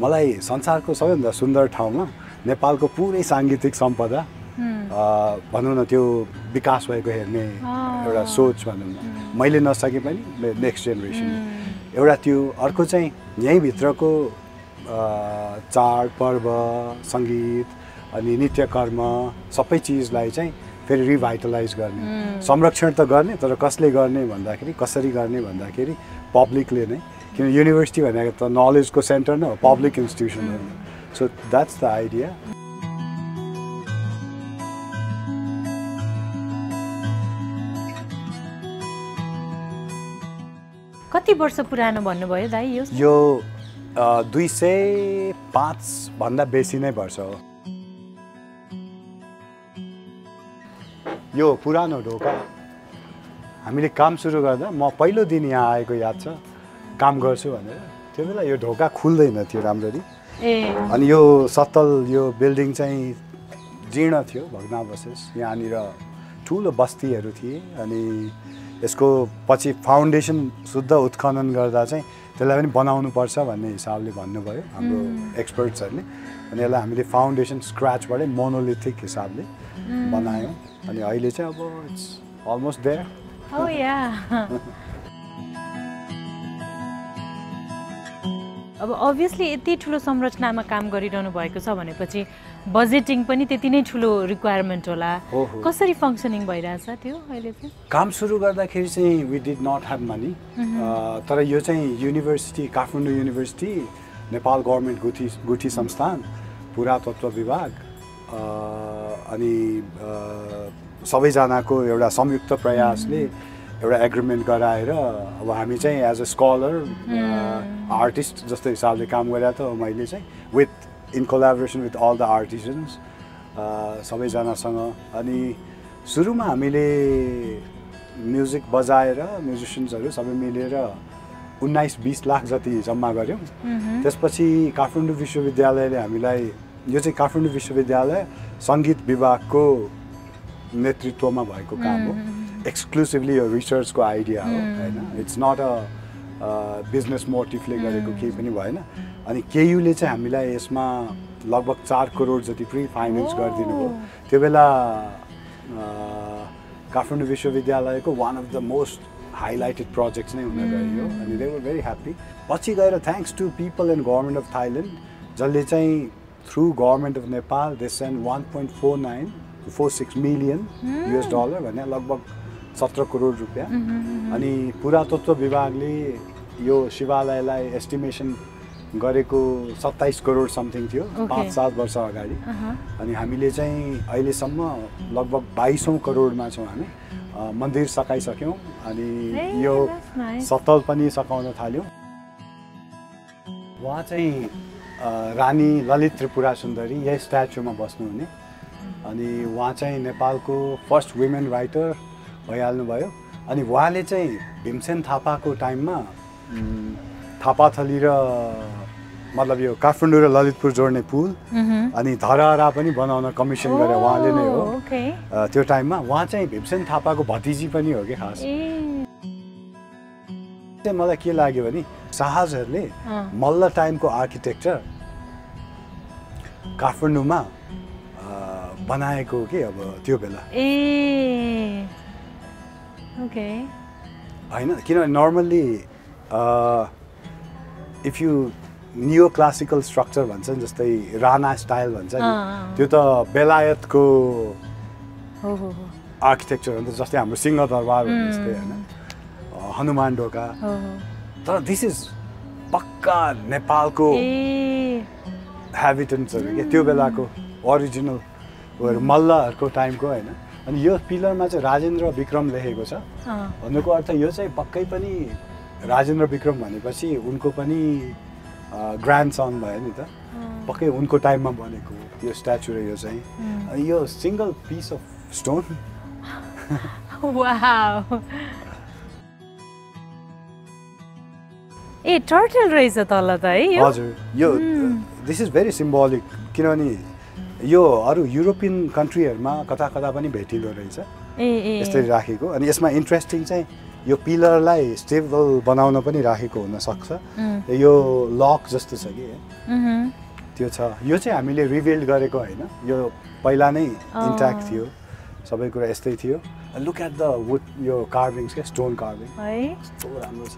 मलाई संसारको सबैभन्दा सुन्दर ठाउँमा नेपालको पुरै सांगीतिक सम्पदा भनौँ न त्यो विकास भएको हेर्ने एउटा सोच भनौँ न. मैले नसके पनि नेक्स्ट जेनेरेसन एउटा त्यो. अर्को चाहिँ यहीँभित्रको चाडपर्व सङ्गीत अनि नित्यकर्म सबै चिजलाई चाहिँ फेरि रिभाइटलाइज गर्ने संरक्षण त गर्ने तर कसले गर्ने भन्दाखेरि कसरी गर्ने भन्दाखेरि पब्लिकले नै. किन युनिभर्सिटी भनेको त नलेजको सेन्टर न हो, पब्लिक इन्स्टिट्युसन हो. So that's the idea. कति वर्ष पुरानो भन्नुभयो दाइ? यो 205 भन्दा बेसी नै वर्ष हो. यो पुरानो ढोका हामीले काम सुरु गर्दा म पहिलो दिन यहाँ आएको याद छ काम गर्छु भनेर. त्यो बेला यो ढोका खुल्दैन थियो राम्ररी. अनि यो सत्तल यो बिल्डिङ चाहिँ जीर्ण थियो भग्नावशेष यहाँनिर ठूलो बस्तीहरू थिए अनि यसको पछि फाउन्डेसन शुद्ध उत्खनन गर्दा चाहिँ त्यसलाई पनि बनाउनु पर्छ भन्ने हिसाबले भन्नुभयो हाम्रो एक्सपर्ट्सहरुले अनि यसलाई हामीले फाउन्डेसन स्क्रैचबाट मोनोलिथिक हिसाबले बनायौं अनि अहिले चाहिँ अब it's almost there oh yeah अब obviously यति ठूलो संरचनामा काम गरिरहनु भएको छ भनेपछि बजेटिङ पनि त्यति नै ठूलो रिक्वायरमेन्ट होला कसरी फंक्शनिङ भइराछ त्यो अहिले चाहिँ काम सुरु गर्दाखेरि चाहिँ we did not have money तर यो चाहिँ university Kathmandu university Nepal government Guthi Sansthan पुरा तत्त्व विभाग अनि सबै जनाको एउटा संयुक्त प्रयासले एउटा एग्रीमेन्ट गराएर अब हामी चाहिँ एज अ स्कलर आर्टिस्ट जस्तो हिसाबले काम गरे त मैले चाहिँ with in collaboration with all the artists सबै जनासँग अनि सुरुमा हामीले म्युजिक बजाएर म्युजिशियन्सहरु सबै मिलेर 19-20 लाख जति जम्मा गर्यौं त्यसपछि काठमाडौँ विश्वविद्यालयले हामीलाई यो चाहिँ काठमाडौँ विश्वविद्यालय संगीत विभागको नेतृत्वमा भएको काम हो एक्सक्लुसिभली यो रिसर्चको आइडिया हो हैन इट्स नॉट अ बिजनेस मोटिभले गरेको केही पनि भएन अनि केयुले चाहिँ हामीलाई यसमा लगभग 4 करोड जति फ्री फाइनान्स गरिदिनु भयो त्यो बेला काठमाडौँ विश्वविद्यालयको one of the most highlighted projects नै हुन गयो अनि दे वर भेरी ह्याप्पी पछि गएर thanks to people and government of Thailand जसले चाहिँ through government of Nepal they send 1.46 million US dollar भने लगभग 17 करोड रुपैयाँ अनि पुरातत्व विभागले यो शिवालयलाई एस्टिमेसन गरेको 27 करोड समथिङ थियो 5-7 वर्ष अगाडि अनि हामीले चाहिँ अहिले सम्म लगभग 22 करोडमा छौं हामी मन्दिर सकाइसक्यौं अनि यो सतल पनि सकाउन थाल्यौं वहाँ चाहिँ रानी ललित त्रिपुरा सुन्दरी यही स्ट्याचुमा बस्नु हुने अनि वहाँ चाहिँ नेपालको फर्स्ट वुमेन राइटर भइहाल्नु भयो अनि वहाले चाहिँ भीमसेन थापाको टाइममा थापाथली र मतलब यो काठमाडौँ र ललितपुर जोड्ने पुल अनि धरहरा पनि बनाउन कमिसन गरे वहाले नै हो त्यो टाइममा वहाँ चाहिँ भीमसेन थापाको भतिजी पनि हो के खास चाहिँ मलाई के लाग्यो भने शाहजहरले मल्ल टाइमको आर्किटेक्चर काठमाडौँमा बनाएको के अब त्यो बेला ए Okay. I know. You know, normally, if you neoclassical structure once and just the Rana style once and you the Belayat ko architecture and just the Singh Darbar just the Hanuman Doka. So this is pakka Nepal ko inhabitants or the Belayat ko original or Malla ko time ko hai na. अनि यो पिलरमा चाहिँ राजेन्द्र विक्रम लेखेको छ भन्नुको अर्थ यो चाहिँ पक्कै पनि राजेन्द्र विक्रम भनेपछि उनको पनि ग्रैंडसन भयो नि त पक्कै उनको टाइममा बनेको यो स्ट्याच्यु र यो चाहिँ अनि यो single piece of stone wow a turtle रहेछ तल त है यो हजुर यो दिस इज भेरी सिम्बोलिक किनभने यो अरु युरोपियन कन्ट्रीहरुमा कता-कता पनि भेटिदो रहेछ यसरी राखेको अनि यसमा इन्ट्रेस्टिङ चाहिँ यो पिलरलाई स्टेबल बनाउन पनि राखेको हुन सक्छ यो लक जस्तो छ के त्यो छ यो चाहिँ हामीले रिभिल्ड गरेको हैन यो पहिला नै इन्ट्याक्ट थियो सबै कुरा यस्तै थियो लुक एट द वुड यो कार्भिंग्स के स्टोन कार्भिंग है कस्तो राम्रो छ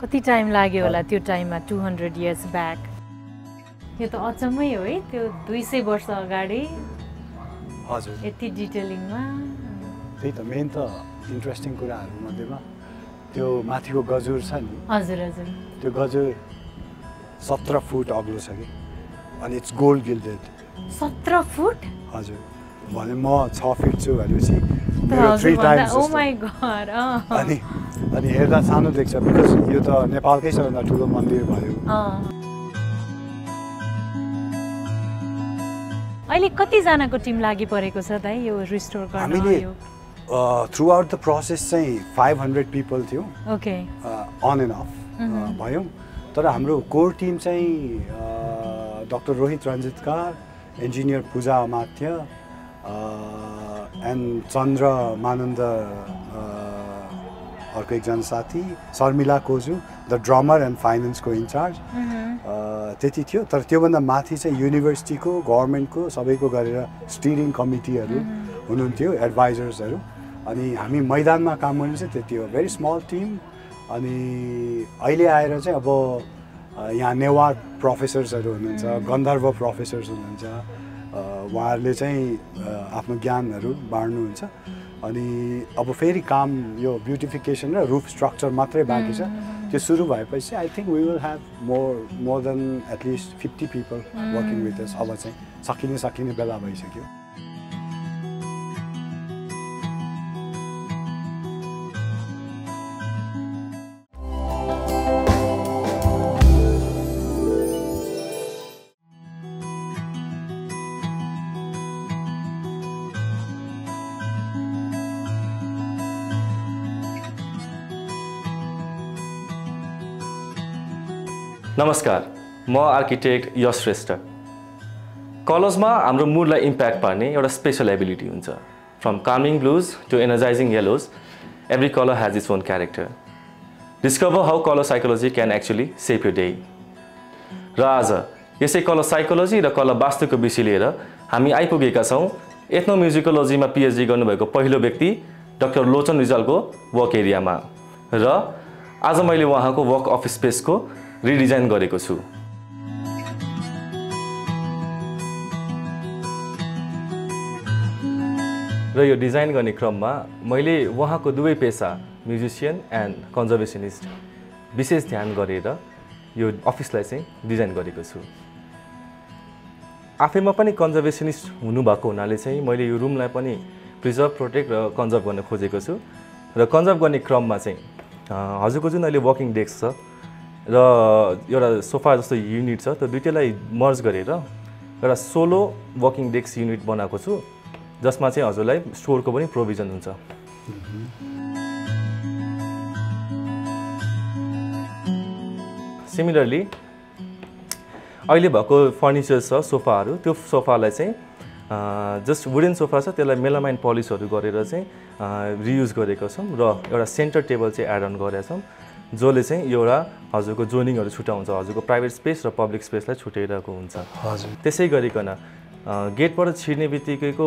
कति टाइम लाग्यो होला त्यो टाइममा 200 इयर्स ब्याक यो त अचम्मै हो है त्यो 200 वर्ष अगाडि हजुर यति डिटेलिङमा त्यही त मेन त इन्ट्रेस्टिङ कुराहरु मध्येमा त्यो माथिको गजुर छ नि हजुर हजुर त्यो गजुर 17 फुट अग्लो छ के अनि इट्स गोल्ड गिल्डेड 17 फुट हजुर भने म 6 फिट छु भनेपछि मेरो 3 टाइम्स ओ माय गॉड अनि हेर्दा सानो देख्छ बिकज यो त नेपालकै सबैभन्दा ठूलो मन्दिर भयो अहिले कति जनाको टिम लागि परेको छ दाइ यो रिस्टोर गर्न यो थ्रू आउट द प्रोसेस चाहिँ 500 people थियो ओके अन एन्ड अफ भयो तर हाम्रो कोर टिम चाहिँ doctor Rohit Ranjitkar engineer Puja Amatya and Chandra Mananda, or एकजना साथी Sarmila Khoju, the drummer and finance को in charge. त्यति थियो तर त्योभन्दा माथि चाहिँ युनिभर्सिटी को गभर्नमेन्ट को सबैको गरेर स्टीरिङ कमिटीहरु हुनुहुन्थ्यो, एडभाइजर्सहरु, अनि हामी मैदानमा काम गर्ने चाहिँ त्यति हो, very small team. अनि अहिले आएर चाहिँ अब यहाँ नेवार प्रोफेसर्सहरु हुनुहुन्छ, गन्धर्व प्रोफेसर्स हुनुहुन्छ, उहाँहरुले चाहिँ आफ्नो ज्ञानहरु बाड्नुहुन्छ. अनि अब फेरि काम यो ब्यूटिफिकेसन र रूफ स्ट्रक्चर मात्रै बाँकी छ. त्यो सुरु भएपछि I think we will have more than at least 50 people working with us. अब चाहिँ सकिने बेला भइसक्यो. नमस्कार, म आर्किटेक्ट यश श्रेष्ठ. कलर्समा हाम्रो मूडलाई इम्प्याक्ट पार्ने एउटा स्पेशल एबिलिटी हुन्छ. From calming blues to एनर्जाइजिङ yellows, every colour has its own character. Discover how colour psychology can actually shape your day. र आज यसै कलर साइकोलोजी र कलर वास्तुको विषय लिएर हामी आइपुगेका छौँ. एथ्नोम्युजिकोलोजीमा PhD गर्नुभएको पहिलो व्यक्ति डाक्टर लोचन रिजालको वर्क एरियामा, र आज मैले उहाँको वर्क अफिस स्पेसको रिडिजाइन गरेको छु. र यो डिजाइन गर्ने क्रममा मैले उहाँको दुवै पेसा, म्युजिसियन एन्ड कन्जर्भेसनिस्ट, विशेष ध्यान गरेर यो अफिसलाई चाहिँ डिजाइन गरेको छु. आफैमा पनि कन्जर्भेसनिस्ट हुनुभएको हुनाले चाहिँ मैले यो रुमलाई पनि प्रिजर्भ, प्रोटेक्ट र कन्जर्भ गर्न खोजेको छु. र कन्जर्भ गर्ने क्रममा चाहिँ हजुरको जुन अहिले वर्किङ डेस्क छ र एउटा सोफा जस्तो युनिट छ, त्यो दुईटैलाई मर्ज गरेर एउटा सोलो वर्किङ डेस्क युनिट बनाएको छु, जसमा चाहिँ हजुरलाई स्टोरको पनि प्रोभिजन हुन्छ. सिमिलरली अहिले भएको फर्निचर छ, सोफाहरू, त्यो सोफालाई चाहिँ जस्ट वुडन सोफा छ, त्यसलाई मेलामाइन पलिसहरू गरेर चाहिँ रियुज गरेको छौँ, र एउटा सेन्टर टेबल चाहिँ एड अन गरेका छौँ, जसले चाहिँ एउटा हजुरको जोनिङहरू छुट्याउँछ, हजुरको प्राइभेट स्पेस र पब्लिक स्पेसलाई छुट्याइरहेको हुन्छ. हजुर, त्यसै गरिकन गेटबाट छिर्ने बित्तिकैको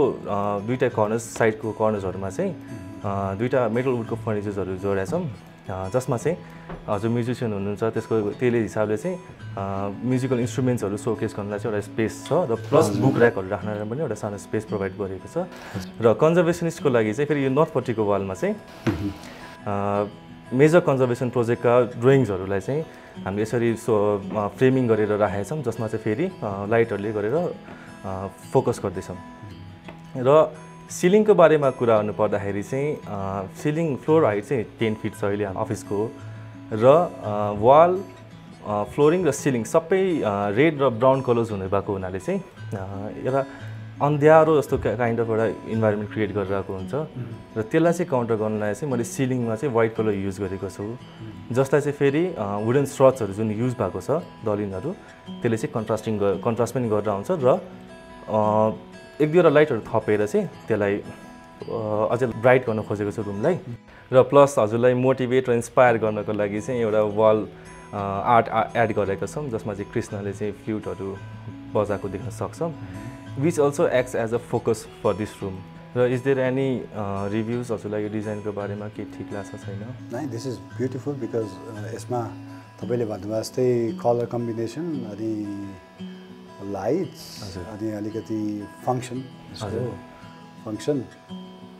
दुईवटा कर्नर्स, साइडको कर्नर्सहरूमा चाहिँ दुईवटा मेटल वुडको फर्निचर्सहरू जोडेका छौँ, जसमा चाहिँ हजुर म्युजिसियन हुनुहुन्छ, त्यसले हिसाबले चाहिँ म्युजिकल इन्स्ट्रुमेन्ट्सहरू सोकेस गर्नलाई चाहिँ एउटा स्पेस छ, र प्लस बुक ऱ्याकहरू राख्नलाई पनि एउटा सानो स्पेस प्रोभाइड गरेको छ. र कन्जर्भेसनिस्टको लागि चाहिँ फेरि यो नर्थपट्टिको वालमा चाहिँ मेजर कन्जर्भेसन प्रोजेक्टका ड्रइङ्सहरूलाई चाहिँ हामीले यसरी फ्रेमिङ गरेर राखेका छौँ, जसमा चाहिँ फेरि लाइटहरूले गरेर फोकस गर्दैछौँ. र सिलिङको बारेमा कुरा गर्नुपर्दाखेरि चाहिँ सिलिङ फ्लोर हाइट चाहिँ 10 फिट छ अहिले अफिसको, र वाल, फ्लोरिङ र सिलिङ सबै रेड र ब्राउन कलर्स हुनुभएको हुनाले चाहिँ एउटा अन्ध्यारो जस्तो काइन्ड अफ एउटा इन्भाइरोमेन्ट क्रिएट गरिरहेको हुन्छ, र त्यसलाई चाहिँ काउन्टर गर्नलाई चाहिँ मैले सिलिङमा चाहिँ व्हाइट कलर युज गरेको छु, जसलाई चाहिँ फेरि वुडन स्ट्रट्सहरू जुन युज भएको छ, दलिनहरू, त्यसले चाहिँ कन्ट्रास्ट पनि गरेर आउँछ, र एक दुईवटा लाइटहरू थपेर चाहिँ त्यसलाई अझै ब्राइट गर्न खोजेको छु रुमलाई. र प्लस हजुरलाई मोटिभेट र इन्सपायर गर्नको लागि चाहिँ एउटा वाल आर्ट एड गरेका छौँ, जसमा चाहिँ कृष्णले चाहिँ फ्लुटहरू बजाएको देख्न सक्छौँ, which also acts as a focus for this room. Is there any reviews also like your design ko barema ke thik lagcha chaina? No, this is beautiful because esma tapaile bhannu bastey color combination ani lights ani alikati function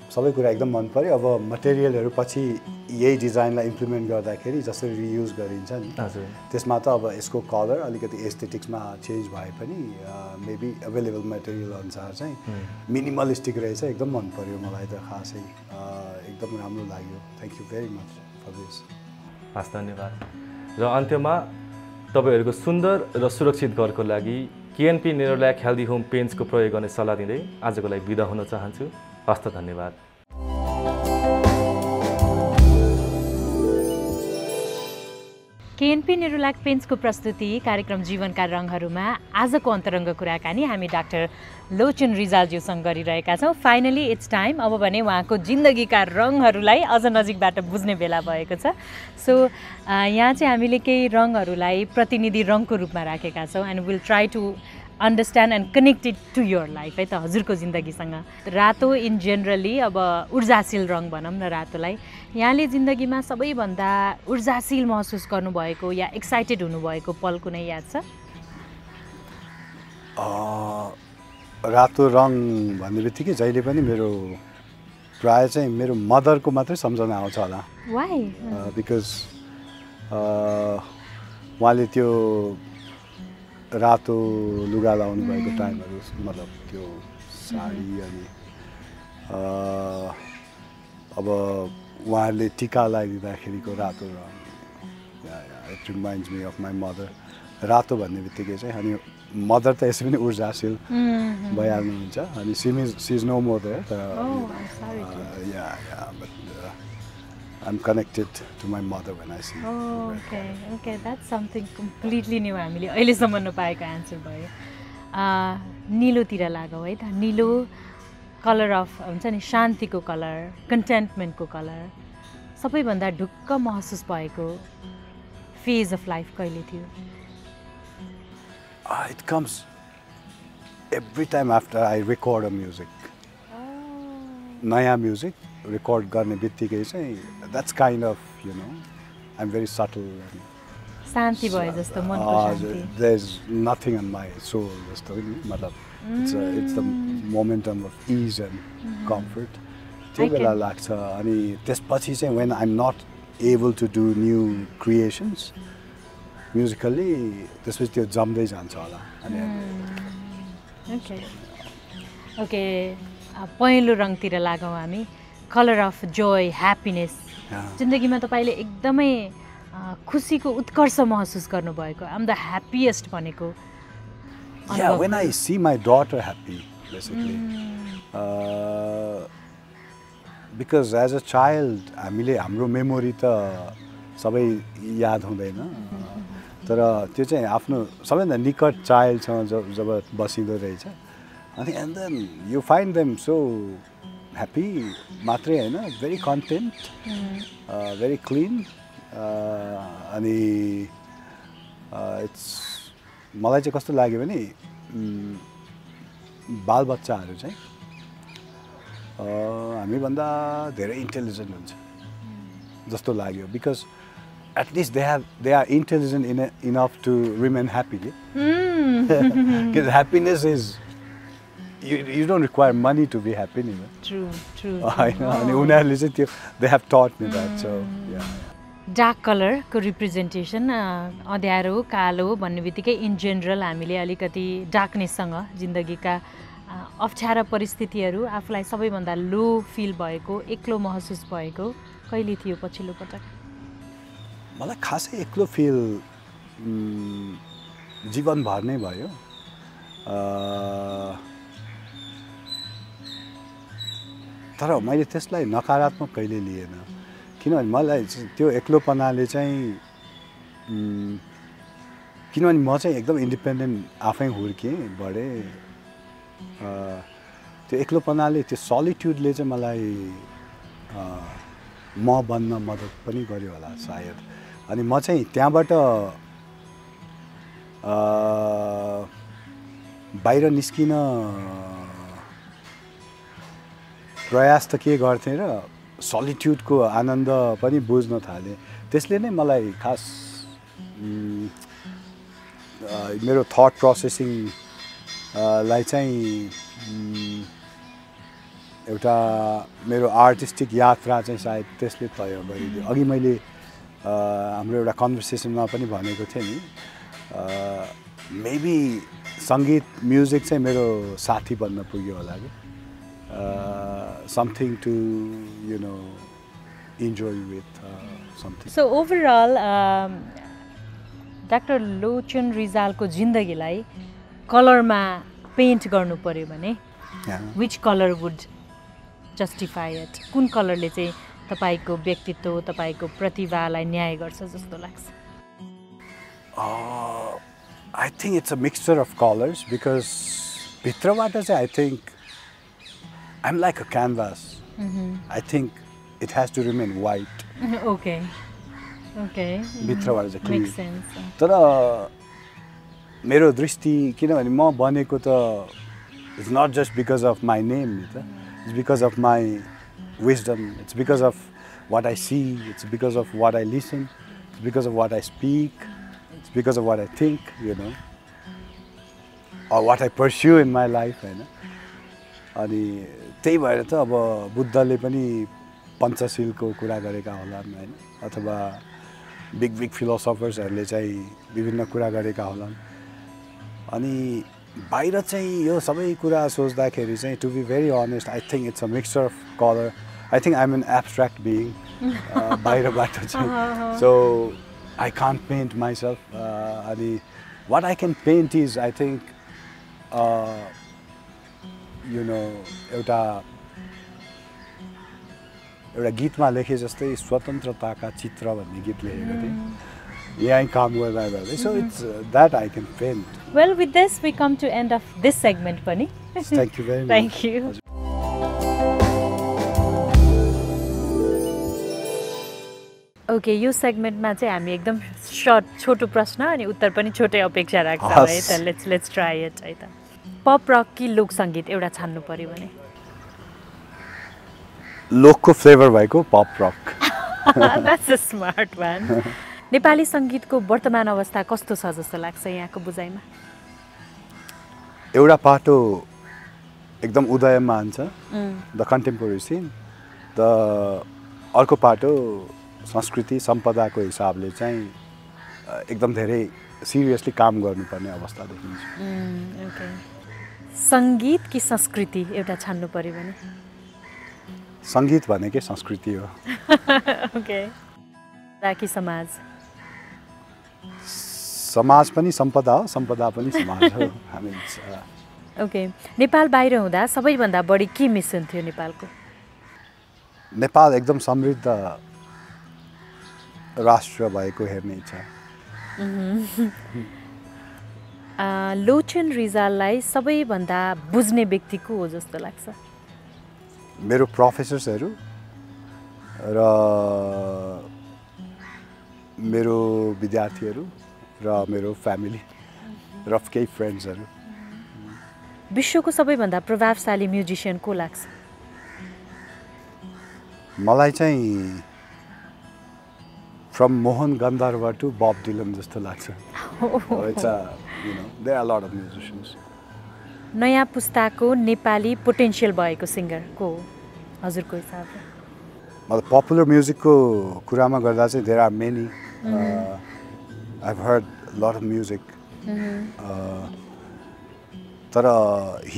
sabai kura ekdam man paryo. Aba material haru पछि यही design la implement garदाखेरि जसरी reuse गरिन्छ नि, हजुर, त्यसमा त अब यसको कलर अलिकति एस्थेटिक्स मा चेन्ज भए पनि मेबी अवेलेबल मटेरियल अनुसार चाहिँ मिनिमलिस्टिक रहेछ. एकदम मन पर्यो मलाई त, खासै एकदम राम्रो लाग्यो. Thank you very much for this. खास धन्यवाद. र अन्त्यमा तपाईहरुको सुन्दर र सुरक्षित घरको लागि KNP Nerolac healthy home paints को प्रयोग गर्ने सल्लाह दिँदै आजको लागि बिदा हुन चाहन्छु. हस्त धन्यवाद. केएनपी निरुलाक पेन्ट्सको प्रस्तुति कार्यक्रम जीवनका रङहरुमा आजको अन्तरङ्ग कुराकानी हामी डाक्टर लोचन रिजालज्यूसँग गरिरहेका छौं। फाइनली इट्स टाइम, अब भने उहाँको जिन्दगीका रङहरुलाई अझ नजिकबाट बुझ्ने बेला भएको छ। सो यहाँ चाहिँ हामीले केही रङहरुलाई प्रतिनिधि रङको रूपमा राखेका छौं and will try to understand and connect it to your life है त हजुरको जिन्दगीसँग। रातो इन जेनरली अब ऊर्जाशील रङ भनौं न रातोलाई, यहाँले जिन्दगीमा सबैभन्दा ऊर्जाशील महसुस गर्नुभएको या एक्साइटेड हुनुभएको पल कुनै याद छ? रातो रङ भन्नेबित्तिकै जहिले पनि मेरो प्राय चाहिँ मेरो मदरको मात्रै सम्झना आउँछ होला। वाइ? बिकज उहाँले त्यो रातो लुगा लाउनु भएको टाइमहरु, मतलब त्यो साडी, अनि अब उहाँले टीका लगाइदिँदाखेरिको रातो रङ, it reminds me of my mother. रातो भन्ने बित्तिकै चाहिँ, अनि मदर त यसै पनि ऊर्जाशील भइहाल्नुहुन्छ, अनि she is no more there, I'm connected to my mother when I see her. Oh, okay, okay, that's something completely new. हामीले अहिले सम्म नपाएको आन्सर भयो। नीलोतिर लागौ है त, नीलो कलर अफ हुन्छ नि शान्तिको कलर, कन्टेन्टमेन्टको कलर। सबैभन्दा ढुक्क महसुस भएको फेज अफ लाइफ कहिले थियो? It comes every time after I record a music. नयाँ म्युजिक रेकर्ड गर्ने बित्तिकै चाहिँ that's kind of, you know, I am very subtle. शान्ति भयो जस्तो, मनको शान्ति, there is nothing in my soul जस्तो, मतलब it's the momentum of ease and comfort, त्यो बेला लाग्छ। अनि त्यसपछि चाहिँ when I am not able to do new creations musically, त्यसपछि त्यो जम्दै जान्छ होला। अनि ओके ओके, पहिलो रङतिर लागौँ हामी, कलर अफ जोय, ह्याप्पिनेस। जिन्दगीमा तपाईँले एकदमै खुसीको उत्कर्ष महसुस गर्नुभएको, आम द ह्याप्पिएस्ट भनेको? Yeah when I see my daughter happy basically, because as a child हामीले हाम्रो मेमोरी त सबै याद हुँदैन, तर त्यो चाहिँ आफ्नो सबैभन्दा निकट चाइल्डसँग जब बसिँदो रहेछ, अनि and then you find them so happy मात्रै हैन, भेरी कन्टेन्ट, भेरी क्लिन। अनि इट्स मलाई चाहिँ कस्तो लाग्यो भने बालबच्चाहरु चाहिँ हामीभन्दा धेरै इन्टेलिजेन्ट हुन्छ जस्तो लाग्यो, because at least they are intelligent enough to remain happy. Because happiness is, you don't require money to be happy, you know. True, true. I know. And unarle se tyo, they have taught me that. So yeah. Dark color ko representation adhyaro kalo bhanne bittikai in general हामीले अलिकति darkness सँग जिन्दगीका अप्ठ्यारा परिस्थितिहरु, आफुलाई सबैभन्दा लो फिल भएको, एक्लो महसुस भएको कहिले थियो पछिल्लो पटक? मलाई खासै एक्लो फिल जीवन भर नै भयो। तर मैले त्यसलाई नकारात्मक कहिले लिएन, किनभने मलाई त्यो एक्लोपनाले चाहिँ, किनभने म चाहिँ एकदम इन्डिपेन्डेन्ट आफै हुर्केँ, बढेँ। त्यो एक्लोपनाले, त्यो सलिट्युडले चाहिँ मलाई म बन्न मद्दत पनि गर्यो होला सायद। अनि म चाहिँ त्यहाँबाट बाहिर निस्किन प्रयास त के गर्थेँ, र सलिट्युडको आनन्द पनि बुझ्न थालेँ। त्यसले नै मलाई खास मेरो थट प्रोसेसिङलाई चाहिँ एउटा मेरो आर्टिस्टिक यात्रा चाहिँ सायद त्यसले तय गरिदियो। अघि मैले हाम्रो एउटा कन्भर्सेसनमा पनि भनेको थिएँ नि, मेबी सङ्गीत, म्युजिक चाहिँ मेरो साथी बन्न पुग्यो होला कि, something to, you know, enjoy with, something. So overall, Dr. Lochan Rizal ko jindagilai color ma paint garnu paryo bhane, which color would justify it? Kun color le chai tapai ko byaktitwa, tapai ko pratibha lai न्याय garcha jasto lagcha? I think it's a mixture of colors, because Bhitravadas, I think, I'm like a canvas. Mm-hmm. I think it has to remain white. Okay. Okay. Bhitravadas are clean. Makes sense. Tara, mero drishti, kinabhane ma baneko ta, it's not just because of my name, it's because of my wisdom, it's because of what I see, it's because of what I listen, it's because of what I speak, it's because of what I think, you know, or what I pursue in my life, you know. And त्यही भएर त अब बुद्धले पनि पञ्चशीलको कुरा गरेका होलान् हैन अथवा बिग बिग फिलोसोफर्सहरुले चाहिँ विभिन्न कुरा गरेका होलान् अनि बाहिर चाहिँ यो सबै कुरा सोच्दाखेरि चाहिँ to be very honest I think it's a mixture of colour I think I am an abstract being बाहिरबाट चाहिँ so I can't paint myself अनि what I can paint is I think you know, एउटा गीतमा लेखे जस्तै स्वतन्त्रताका चित्र भन्ने गीत लेखेको थिए यही काम गर्दा गर्दै so it's that I can paint. Well, with this we come to end of this segment pani. Thank you very much. Thank you. Okay, यो सेगमेन्टमा चाहिँ हामी एकदम शॉर्ट छोटो प्रश्न अनि उत्तर पनि छोटै अपेक्षा राख्छौं है त let's try it है त पप रक कि लोक संगीत एउटा छान्नु पर्यो भने लोकको फ्लेभर भएको pop rock That's a smart one. Nepali संगीतको वर्तमान अवस्था कस्तो छ जस्तो लाग्छ यहाँको बुझाइमा एउटा पाटो एकदम उदयमा आन्छ द कन्टेम्पोररी सीन द अर्को पाटो संस्कृति सम्पदाको हिसाबले चाहिँ एकदम धेरै सिरियसली काम गर्नुपर्ने अवस्था देखिन्छ ओके संगीत कि संस्कृति एउटा छान्नु पर्यो भने संगीत भनेकै संस्कृति हो ओके राकी समाज समाज पनि सम्पदा हो सम्पदा पनि समाज हो हामी ओके नेपाल बाहिर हुँदा सबैभन्दा बढी के मिस हुन्थ्यो नेपालको नेपाल एकदम समृद्ध राष्ट्र भएको हेर्ने इच्छा लोचन रिजाललाई सबैभन्दा बुझ्ने व्यक्ति को हो जस्तो लाग्छ मेरो प्रोफेसर्सहरु र मेरो विद्यार्थीहरु र मेरो फ्यामिली र केही फ्रेन्ड्सहरु विश्वको सबैभन्दा प्रभावशाली म्युजिशियन को लाग्छ मलाई चाहिँ From Mohan Gandharva to Bob Dylan, just so it's a, you know, there are a lot of musicians. Naya Pustako, Nepali potential boy, ko singer, ko hazur ko hisab. Well, popular music ko kurama garda se there are many. I've heard a lot of music. Tara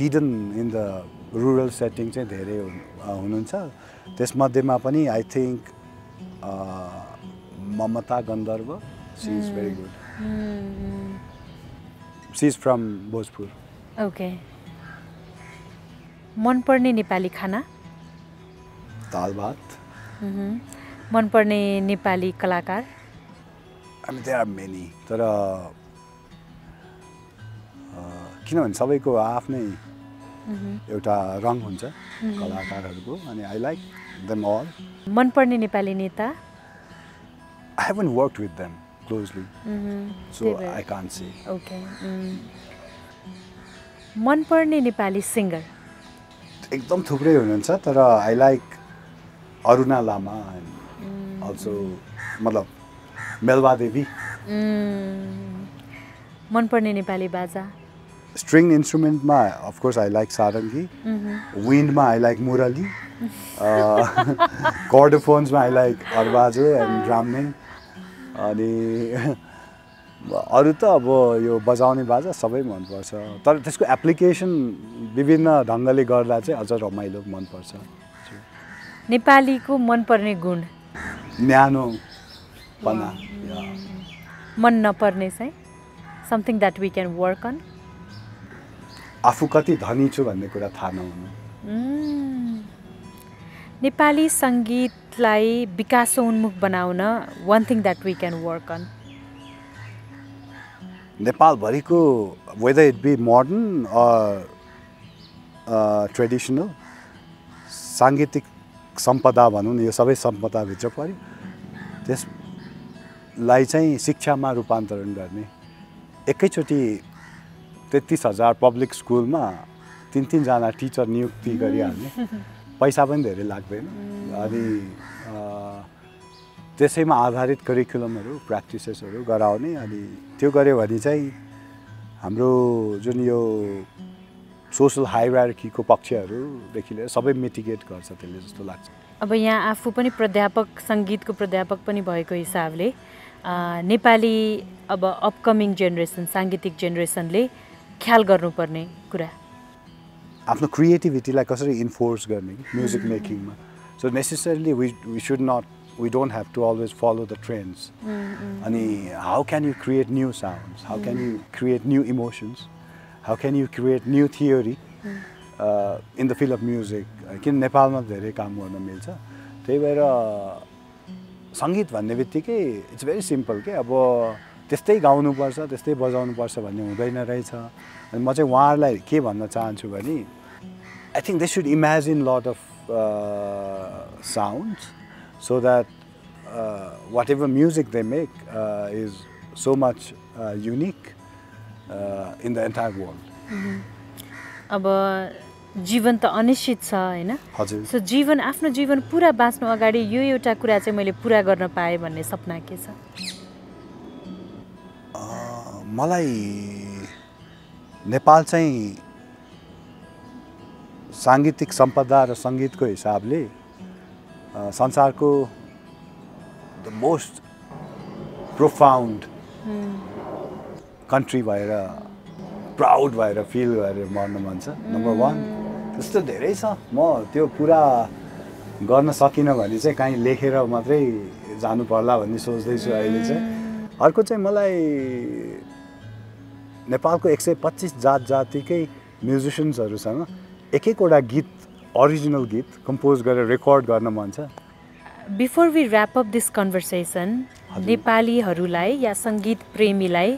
hidden in the rural settings se dherai hununcha. Tesmadyema pani I think. Mamata Gandharva, she is very good. She is from Bhojpur. Okay. मनपर्ने नेपाली खाना? दाल भात. मनपर्ने नेपाली कलाकार? I mean, there are many. तर किनभने सबैको आफ्नै एउटा रङ हुन्छ कलाकारहरुको अनि I like them all. मनपर्ने नेपाली नेता? I haven't worked with them closely, so I can't say. Okay. मनपर्ने नेपाली सिंगर? एकदम थुप्रै हुनुहुन्छ तर I like Aruna Lama and also मतलब मेल्वा देवी. मनपर्ने नेपाली बाजा? String instrument मा of course I like sarangi. Wind मा I like मुरली. Chordophones मा I like Arbazu and drumming. अनि अरु त अब यो बजाउने बाजा सबै मन पर्छ तर त्यसको एप्लिकेसन विभिन्न ढंगले गर्दा चाहिँ अझ रमाइलो मन पर्छ नेपालीको मन पर्ने गुण न्यानो पना मन नपर्ने चाहिँ something that we can work on आफू कति धनी छु भन्ने कुरा थाहा नहुनु नेपाली संगीतलाई विकासोन्मुख बनाउन one thing that we can work on Nepal bhariko, whether it be modern or traditional, sangeetik sampada bhanun yo sabai sampada bhitra paryo. त्यसलाई चाहिँ शिक्षामा रूपान्तरण गर्ने एकैचोटी 33000 पब्लिक स्कुलमा 3-3 जना टिचर नियुक्ति गरिहाल्ने पैसा पनि धेरै लाग्दैन अनि त्यसैमा आधारित करिकुलमहरु प्र्याक्टिसेसहरु गराउने अनि त्यो गर्यो भने चाहिँ हाम्रो जुन यो सोशल हायरार्कीको पक्षहरु देखिले सबै मिटिगेट गर्छ त्यसले जस्तो लाग्छ। अब यहाँ आफू पनि प्राध्यापक संगीतको प्राध्यापक पनि भएको हिसाबले नेपाली अब अपकमिङ जेनेरेसन सांगीतिक जेनेरेसनले ख्याल गर्नुपर्ने कुरा आफ्नो क्रिएटिभिटीलाई कसरी इन्फोर्स गर्ने म्युजिक मेकिङमा so necessarily we should not we don't have to always follow the trends. Ani, how can you create new sounds? How can you create new emotions? How can you create new theory in the field of music? Kin Nepal ma dherai kaam garna milcha. Tyahi bhayera sangeet bhanne bittiकै it's very simple के अब त्यस्तै गाउनु पर्छ, त्यस्तै बजाउनु पर्छ भन्ने हुँदैन रहेछ. अनि म चाहिँ उहाँहरुलाई के भन्न चाहन्छु भने I think they should imagine lot of sounds. So that whatever music they make is so much unique in the entire world. अब जीवन त अनिश्चित छ हैन सो जीवन आफ्नो जीवन पूरा बाँच्नु अगाडि यो एउटा कुरा चाहिँ मैले पूरा गर्न पाए भन्ने सपना के छ? मलाई नेपाल चाहिँ सांगीतिक सम्पदा र संगीतको हिसाबले संसारको the most profound country भएर proud भएर feel गरेर मर्न मन छ नम्बर 1 त्यस्तो धेरै छ म त्यो पुरा गर्न सकिन भने चाहिँ कहीं लेखेर मात्रै जानु पर्ला भन्ने सोच्दै छु अहिले चाहिँ अर्को चाहिँ मलाई नेपालको 125 जात जातिकै म्युजिशियन्सहरु सँग एकैवटा गीत original git compose गरेर रेकर्ड गर्न मन छ। Before we wrap up this conversation, नेपालीहरुलाई या संगीत प्रेमीलाई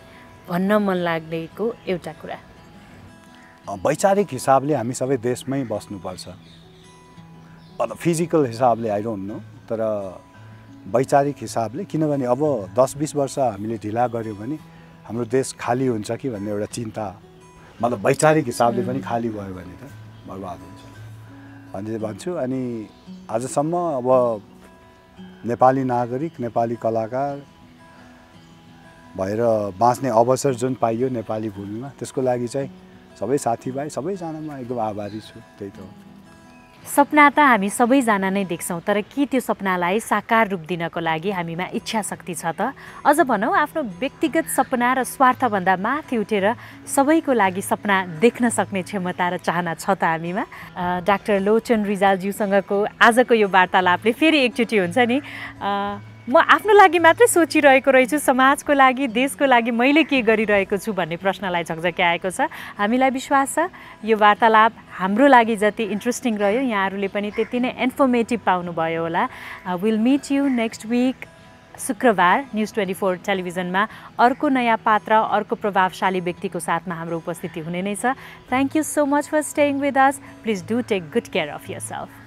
भन्न मन लाग्नेको एउटा कुरा। वैचारिक हिसाबले हामी सबै देशमै बस्नु पर्छ। तर फिजिकल हिसाबले I don't know, तर वैचारिक हिसाबले किनभने अब 10-20 वर्ष हामीले ढिला गर्यो भने हाम्रो देश खाली हुन्छ कि भन्ने एउटा चिन्ता मतलब वैचारिक हिसाबले पनि खाली भयो भने त बर्बाद हुन्छ। भन्ने भन्छु अनि आजसम्म अब नेपाली नागरिक नेपाली कलाकार भएर बाँच्ने अवसर जुन पाइयो नेपाली भूमिमा त्यसको लागि चाहिँ सबै साथीभाइ सबैजनामा एकदम आभारी छु त्यही त हो सपना त हामी सबैजना नै देख्छौं तर के त्यो सपनालाई साकार रूप दिनको लागि हामीमा इच्छा शक्ति छ त अझ भनौ आफ्नो व्यक्तिगत सपना र स्वार्थ भन्दा माथि उठेर सबैको लागि सपना देख्न सक्ने क्षमता र चाहना छ त हामीमा डाक्टर लोचन रिजाल ज्यूसँगको आजको यो वार्तालापले फेरि एकचोटी हुन्छ नि म आफ्नो लागि मात्रै सोचिरहेको रहेछु समाजको लागि देशको लागि मैले के गरिरहेको छु भन्ने प्रश्नलाई झकझक्याएको छ हामीलाई विश्वास छ यो वार्तालाप हाम्रो लागि जति इन्ट्रेस्टिङ रह्यो यहाँहरुले पनि त्यति नै इन्फर्मेटिभ पाउनुभयो होला will meet you next week शुक्रबार न्यूज 24 टेलिभिजनमा अर्को नयाँ पात्र अर्को प्रभावशाली व्यक्तिको साथमा हाम्रो उपस्थिति हुने नै छ thank you so much for staying with us please do take good care of yourself